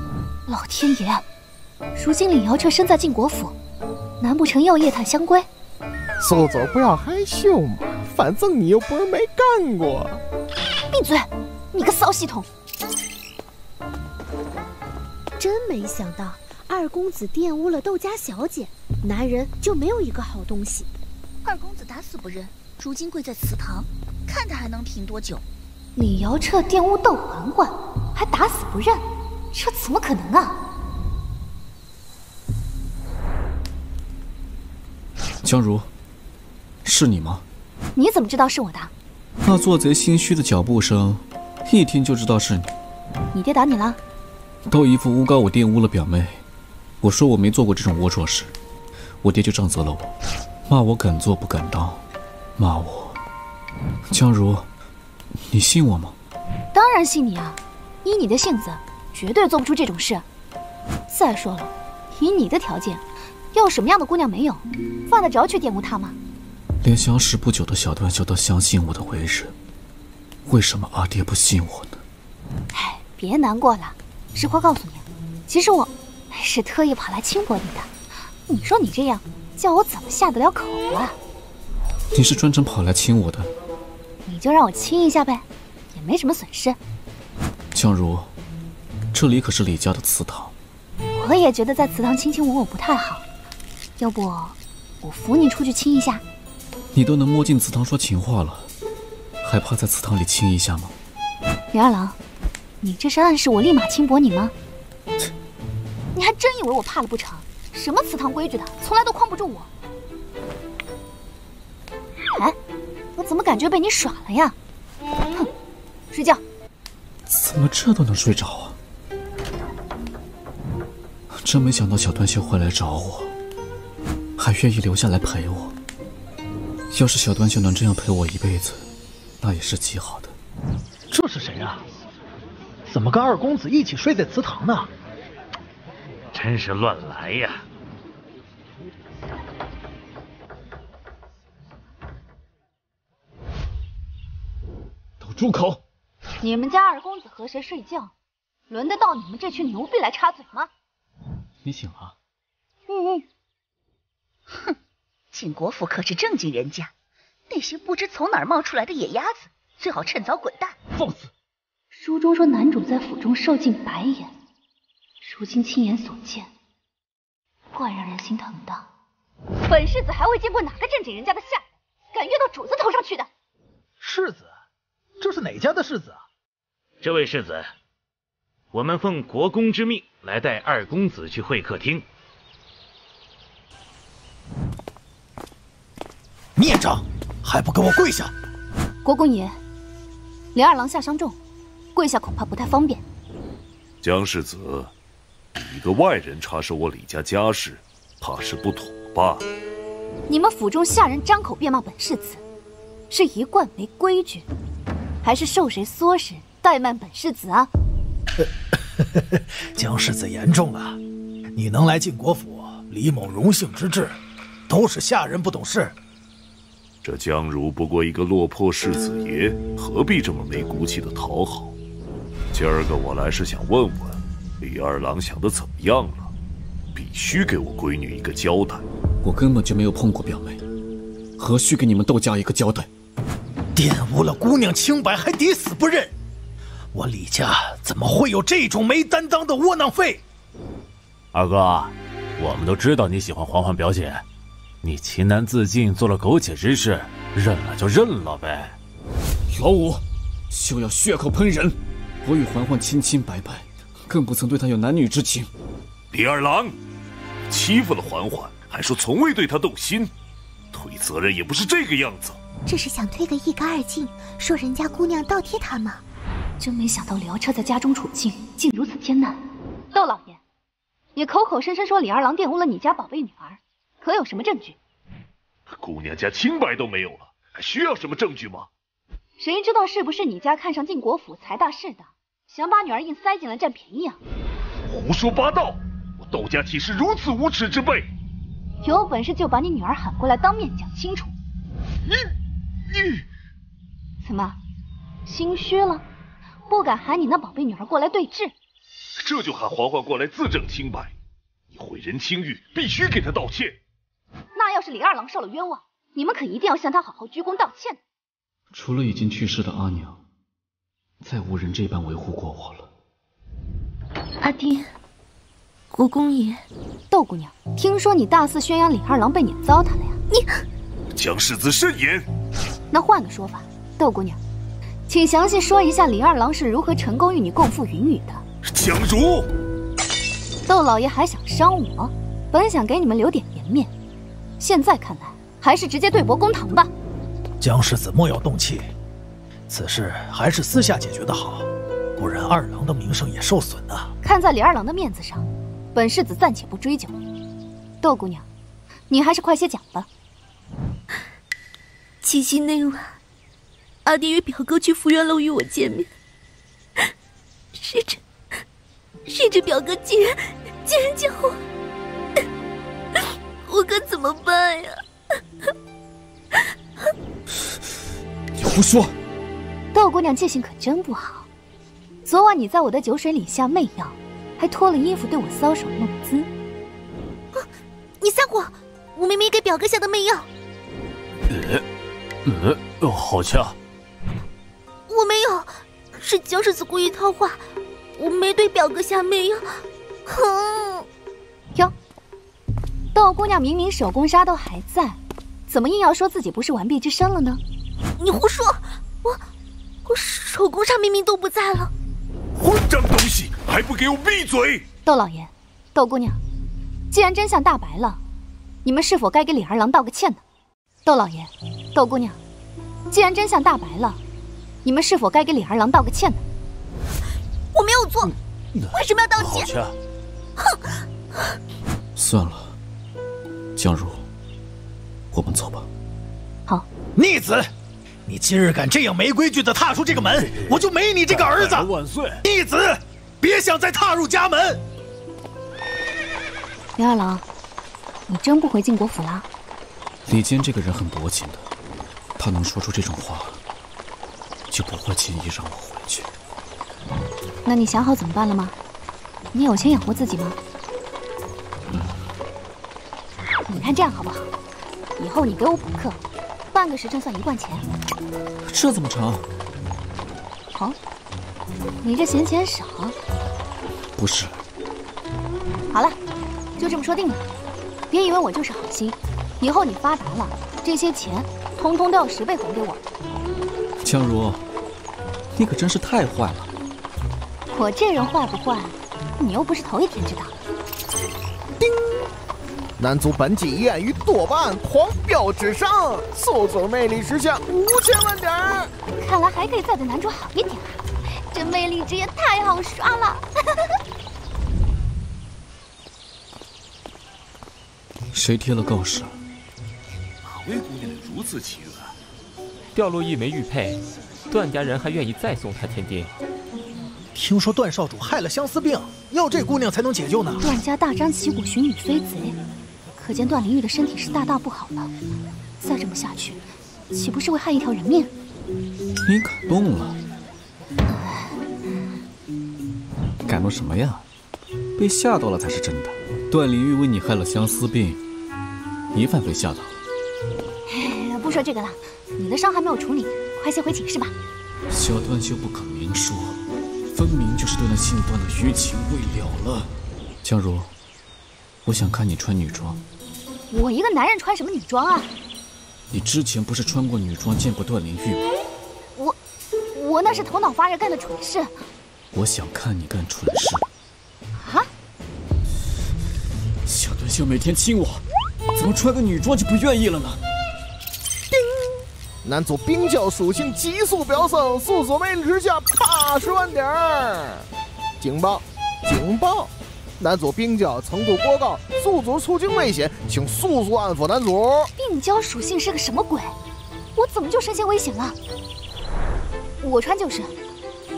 老天爷！ 如今李瑶却身在晋国府，难不成又夜探香闺？素子不要害羞嘛，反正你又不是没干过。闭嘴，你个骚系统！真没想到二公子玷污了窦家小姐，男人就没有一个好东西。二公子打死不认，如今跪在祠堂，看他还能挺多久。李瑶彻玷污窦嬛嬛，还打死不认，这怎么可能啊！ 江如，是你吗？你怎么知道是我的？那做贼心虚的脚步声，一听就知道是你。你爹打你了？都一副诬告我玷污了表妹，我说我没做过这种龌龊事，我爹就杖责了我，骂我敢做不敢当，骂我。江如，你信我吗？当然信你啊！依你的性子，绝对做不出这种事。再说了，以你的条件。 又有什么样的姑娘没有？犯得着去玷污她吗？连相识不久的小段秀都相信我的为人，为什么阿爹不信我呢？哎，别难过了。实话告诉你，其实我是特意跑来轻薄你的。你说你这样，叫我怎么下得了口啊？你是专程跑来亲我的？你就让我亲一下呗，也没什么损失。江如，这里可是李家的祠堂。我也觉得在祠堂卿卿我我不太好。 要不，我扶你出去亲一下。你都能摸进祠堂说情话了，还怕在祠堂里亲一下吗？李二郎，你这是暗示我立马轻薄你吗？你还真以为我怕了不成？什么祠堂规矩的，从来都框不住我。哎，我怎么感觉被你耍了呀？哼，睡觉。怎么这都能睡着啊？真没想到小段秀会来找我。 还愿意留下来陪我。要是小段秀能这样陪我一辈子，那也是极好的。这是谁啊？怎么跟二公子一起睡在祠堂呢？真是乱来呀！都住口！你们家二公子和谁睡觉，轮得到你们这群牛逼来插嘴吗？你醒了？嗯。 哼，晋国府可是正经人家，那些不知从哪儿冒出来的野鸭子，最好趁早滚蛋。放肆！书中说男主在府中受尽白眼，如今亲眼所见，怪让人心疼的。本世子还未见过哪个正经人家的下人敢越到主子头上去的。世子，这是哪家的世子啊？这位世子，我们奉国公之命来带二公子去会客厅。孽障，还不给我跪下！国公爷，林二郎下伤重，跪下恐怕不太方便。江世子，一个外人插手我李家家事，怕是不妥吧？你们府中下人张口便骂本世子，是一贯没规矩，还是受谁唆使怠慢本世子啊？江世子言重了，你能来晋国府，李某荣幸之至，都是下人不懂事。这江如不过一个落魄世子爷，何必这么没骨气的讨好？今儿个我来是想问问，李二郎想的怎么样了？必须给我闺女一个交代。我根本就没有碰过表妹，何须给你们窦家一个交代？玷污了姑娘清白，还抵死不认。 我李家怎么会有这种没担当的窝囊废？二哥，我们都知道你喜欢嬛嬛表姐，你情难自禁，做了苟且之事，认了就认了呗。老五，休要血口喷人！我与嬛嬛清清白白，更不曾对她有男女之情。李二郎，欺负了嬛嬛，还说从未对她动心，推责任也不是这个样子。这是想推个一干二净，说人家姑娘倒贴他吗？ 真没想到李瑶车在家中处境竟如此艰难。窦老爷，你口口声声说李二郎玷污了你家宝贝女儿，可有什么证据？姑娘家清白都没有了，还需要什么证据吗？谁知道是不是你家看上晋国府财大势大，想把女儿硬塞进来占便宜啊？胡说八道！我窦家岂是如此无耻之辈？有本事就把你女儿喊过来，当面讲清楚。你怎么心虚了？ 不敢喊你那宝贝女儿过来对质，这就喊嬛嬛过来自证清白。你毁人清誉，必须给她道歉。那要是李二郎受了冤枉，你们可一定要向他好好鞠躬道歉。除了已经去世的阿娘，再无人这般维护过我了。阿爹，国公爷，窦姑娘，听说你大肆宣扬李二郎被你糟蹋了呀？你，江世子慎言。那换个说法，窦姑娘。 请详细说一下李二郎是如何成功与你共赴云雨的。江如，窦老爷还想伤我，本想给你们留点颜面，现在看来还是直接对簿公堂吧。江世子莫要动气，此事还是私下解决的好，不然二郎的名声也受损啊。看在李二郎的面子上，本世子暂且不追究。窦姑娘，你还是快些讲吧。七夕那晚。 阿爹与表哥去福源楼与我见面，是这表哥竟然叫我，我该怎么办呀？你胡说！窦姑娘记性可真不好，昨晚你在我的酒水里下媚药，还脱了衣服对我搔首弄姿。啊！你撒谎！我明明给表哥下的媚药。好像。 我没有，是江世子故意套话，我没对表哥下媚药。哼！哟，窦姑娘明明手工纱都还在，怎么硬要说自己不是完璧之身了呢？你胡说！我手工纱明明都不在了。混账东西，还不给我闭嘴！窦老爷，窦姑娘，既然真相大白了，你们是否该给李二郎道个歉呢？窦老爷，窦姑娘，既然真相大白了。 你们是否该给李二郎道个歉呢？我没有做，为什么要道歉？哼！算了，江如，我们走吧。好。逆子，你今日敢这样没规矩的踏出这个门，我就没你这个儿子！万岁！逆子，别想再踏入家门。李二郎，你真不回晋国府啦？李坚这个人很薄情的，他能说出这种话。 就不会轻易让我回去。那你想好怎么办了吗？你有钱养活自己吗？你看这样好不好？以后你给我补课，半个时辰算1贯钱。这怎么成？哦，你这嫌钱少？不是。好了，就这么说定了。别以为我就是好心，以后你发达了，这些钱通通都要10倍还给我。江如。 你可真是太坏了！我这人坏不坏，你又不是头一天知道。叮，男足本季一案于豆瓣狂飙之上，素质魅力直下5000万点。看来还可以再对男主好一点啊！这魅力值也太好刷了。谁贴了告示？哪位姑娘如此奇恶？掉落一枚玉佩，段家人还愿意再送她天丁。 听说段少主害了相思病，要这姑娘才能解救呢。段家大张旗鼓寻女非贼，可见段灵玉的身体是大大不好了。再这么下去，岂不是会害一条人命？你感动了？感动什么呀？被吓到了才是真的。段灵玉为你害了相思病，你反被吓到了。不说这个了，你的伤还没有处理，快些回寝室吧。小段就不肯明说。 分明就是对那姓段的余情未了了。江如，我想看你穿女装。我一个男人穿什么女装啊？你之前不是穿过女装见过段灵玉吗？我那是头脑发热干的蠢事。我想看你干蠢事。啊？小段想每天亲我，怎么穿个女装就不愿意了呢？ 男主冰窖属性急速飙升，素质魅力值下80万点。警报！警报！男主冰窖程度过高，宿主出境危险，请速速安抚男主。冰窖属性是个什么鬼？我怎么就身陷危险了？我穿就是，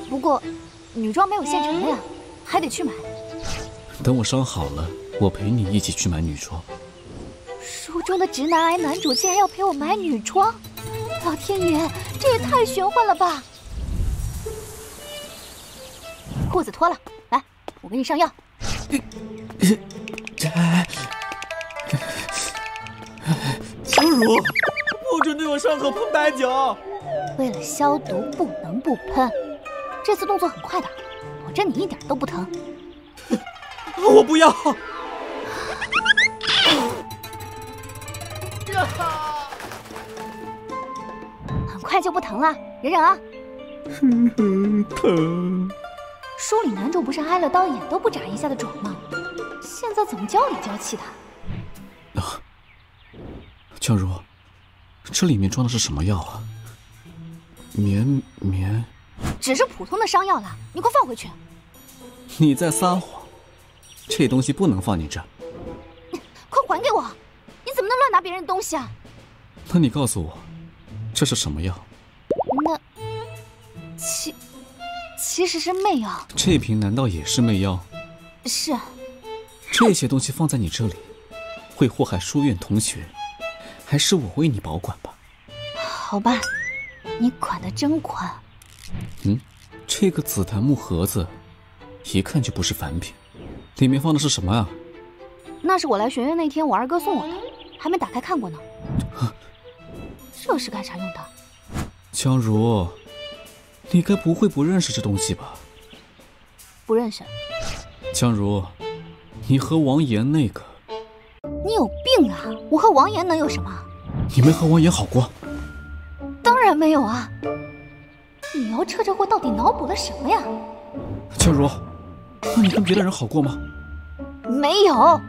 不过女装没有现成的呀，还得去买。等我伤好了，我陪你一起去买女装。书中的直男癌男主竟然要陪我买女装！ 老天爷，这也太玄幻了吧！裤子脱了，来，我给你上药。江如，不准对我伤口喷白酒！为了消毒，不能不喷。这次动作很快的，保证你一点都不疼。我不要！快就不疼了，忍忍啊！疼。书里男主不是挨了刀眼都不眨一下的爽吗？现在怎么娇里娇气的？啊，江如，这里面装的是什么药啊？棉？只是普通的伤药了，你快放回去！你在撒谎，这东西不能放你这儿。快还给我！你怎么能乱拿别人的东西啊？那你告诉我。 这是什么药？那其实是媚药。这瓶难道也是媚药？是。这些东西放在你这里，会祸害书院同学，还是我为你保管吧。好吧，你管得真宽。嗯，这个紫檀木盒子，一看就不是凡品。里面放的是什么啊？那是我来学院那天我二哥送我的，还没打开看过呢。啊 这是干啥用的？江如，你该不会不认识这东西吧？不认识。江如，你和王岩那个……你有病啊！我和王岩能有什么？你没和王岩好过？当然没有啊！你要彻这货到底脑补了什么呀？江如，那你跟别的人好过吗？没有。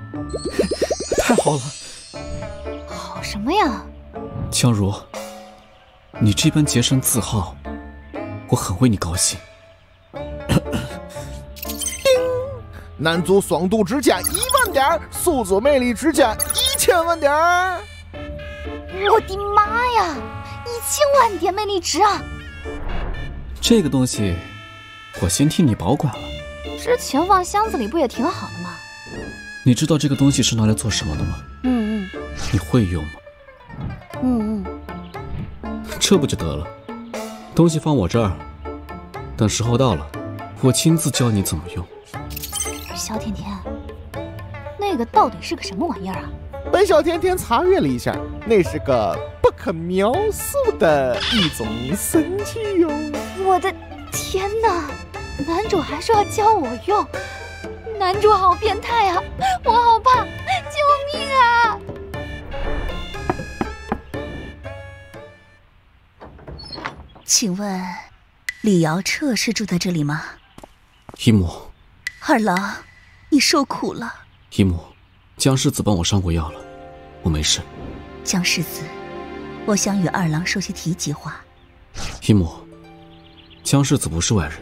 太好了。好什么呀？ 江如，你这般洁身自好，我很为你高兴。男足爽度直加1万点，素质魅力直加1000万点。我的妈呀，1000万点魅力值啊！这个东西，我先替你保管了。之前放箱子里不也挺好的吗？你知道这个东西是拿来做什么的吗？嗯嗯。你会用吗？ 这不就得了？东西放我这儿，等时候到了，我亲自教你怎么用。小甜甜，那个到底是个什么玩意儿啊？本小甜甜查阅了一下，那是个不可描述的一种神器哟！我的天哪，男主还说要教我用，男主好变态啊！我好怕，救命啊！ 请问，李瑶彻是住在这里吗？姨母，二郎，你受苦了。姨母，江世子帮我上过药了，我没事。江世子，我想与二郎说些提及话。一母，江世子不是外人，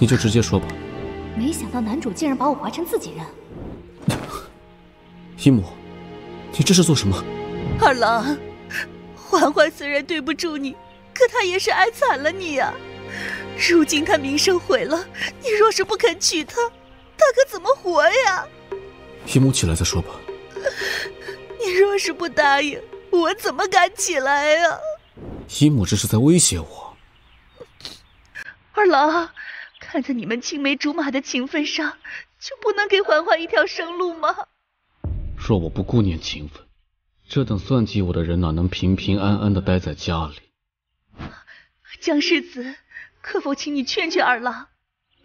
你就直接说吧。没想到男主竟然把我划成自己人。一母，你这是做什么？二郎，嬛嬛虽然对不住你，可她也是爱惨了你呀、啊。如今她名声毁了，你若是不肯娶她，她可怎么活呀？ 一母起来再说吧。你若是不答应，我怎么敢起来呀、啊？一母这是在威胁我。二郎，看在你们青梅竹马的情分上，就不能给嬛嬛一条生路吗？若我不顾念情分，这等算计我的人哪能平平安安的待在家里？江世子，可否请你劝劝二郎？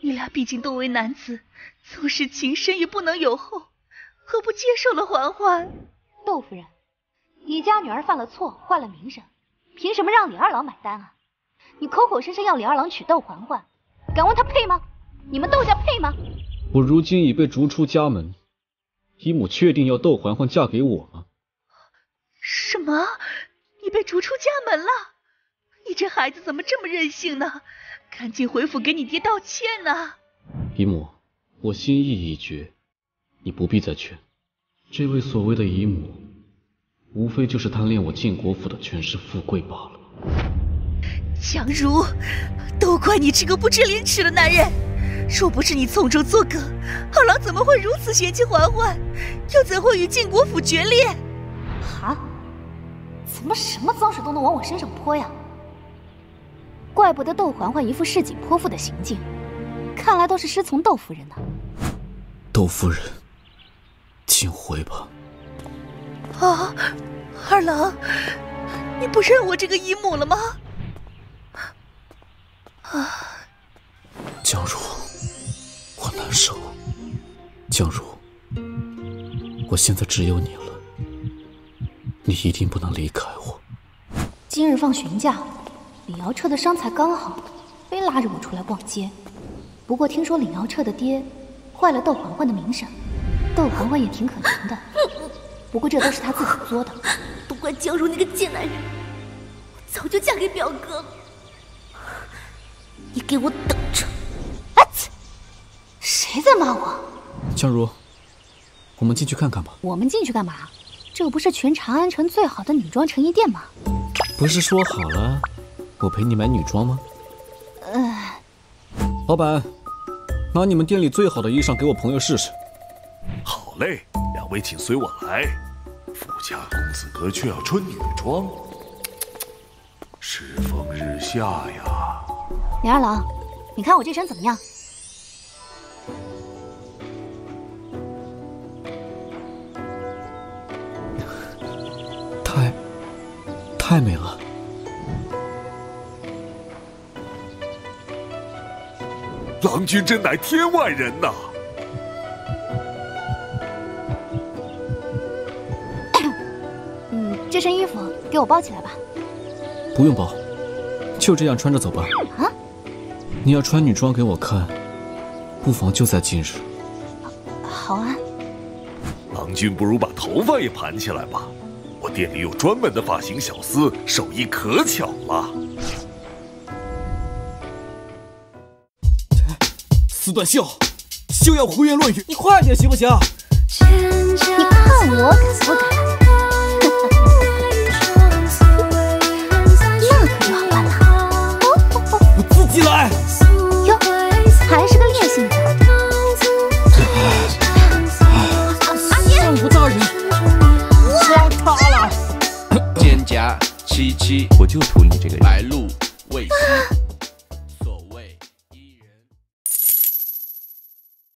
你俩毕竟都为男子，总是情深也不能有后。 何不接受了嬛嬛？窦夫人，你家女儿犯了错，坏了名声，凭什么让李二郎买单啊？你口口声声要李二郎娶窦嬛嬛，敢问他配吗？你们窦家配吗？我如今已被逐出家门，姨母确定要窦嬛嬛嫁给我吗？什么？你被逐出家门了？你这孩子怎么这么任性呢？赶紧回府给你爹道歉呐！姨母，我心意已决。 你不必再劝，这位所谓的姨母，无非就是贪恋我晋国府的权势富贵罢了。强如，都怪你这个不知廉耻的男人！若不是你从中作梗，二郎怎么会如此嫌弃嬛嬛？又怎会与晋国府决裂？啊？怎么什么脏水都能往我身上泼呀？怪不得窦嬛嬛一副市井泼妇的行径，看来都是师从窦夫人的。窦夫人。 请回吧。啊，二郎，你不认我这个姨母了吗？啊，江如，我难受。江如，我现在只有你了，你一定不能离开我。今日放旬假，李瑶彻的伤才刚好，非拉着我出来逛街。不过听说李瑶彻的爹坏了窦嬛嬛的名声。 窦嬛嬛也挺可怜的，不过这都是她自己作的，都怪江如那个贱男人！我早就嫁给表哥了，你给我等着！啊！谁在骂我？江如，我们进去看看吧。我们进去干嘛？这不是全长安城最好的女装成衣店吗？不是说好了，我陪你买女装吗？老板，拿你们店里最好的衣裳给我朋友试试。 好嘞，两位请随我来。富家公子哥却要穿女装，世风日下呀。李二郎，你看我这身怎么样？太美了。郎君真乃天外人呐！ 这身衣服给我包起来吧，不用包，就这样穿着走吧。啊！你要穿女装给我看，不妨就在近日。好啊。郎君不如把头发也盘起来吧，我店里有专门的发型小司，手艺可巧了。丝缎休要胡言乱语，你快点行不行？你看我敢不敢？ 进来哟，还是个烈性子。算不到人，糟蹋了。蒹葭萋萋，我就图你这个人。白露未晞。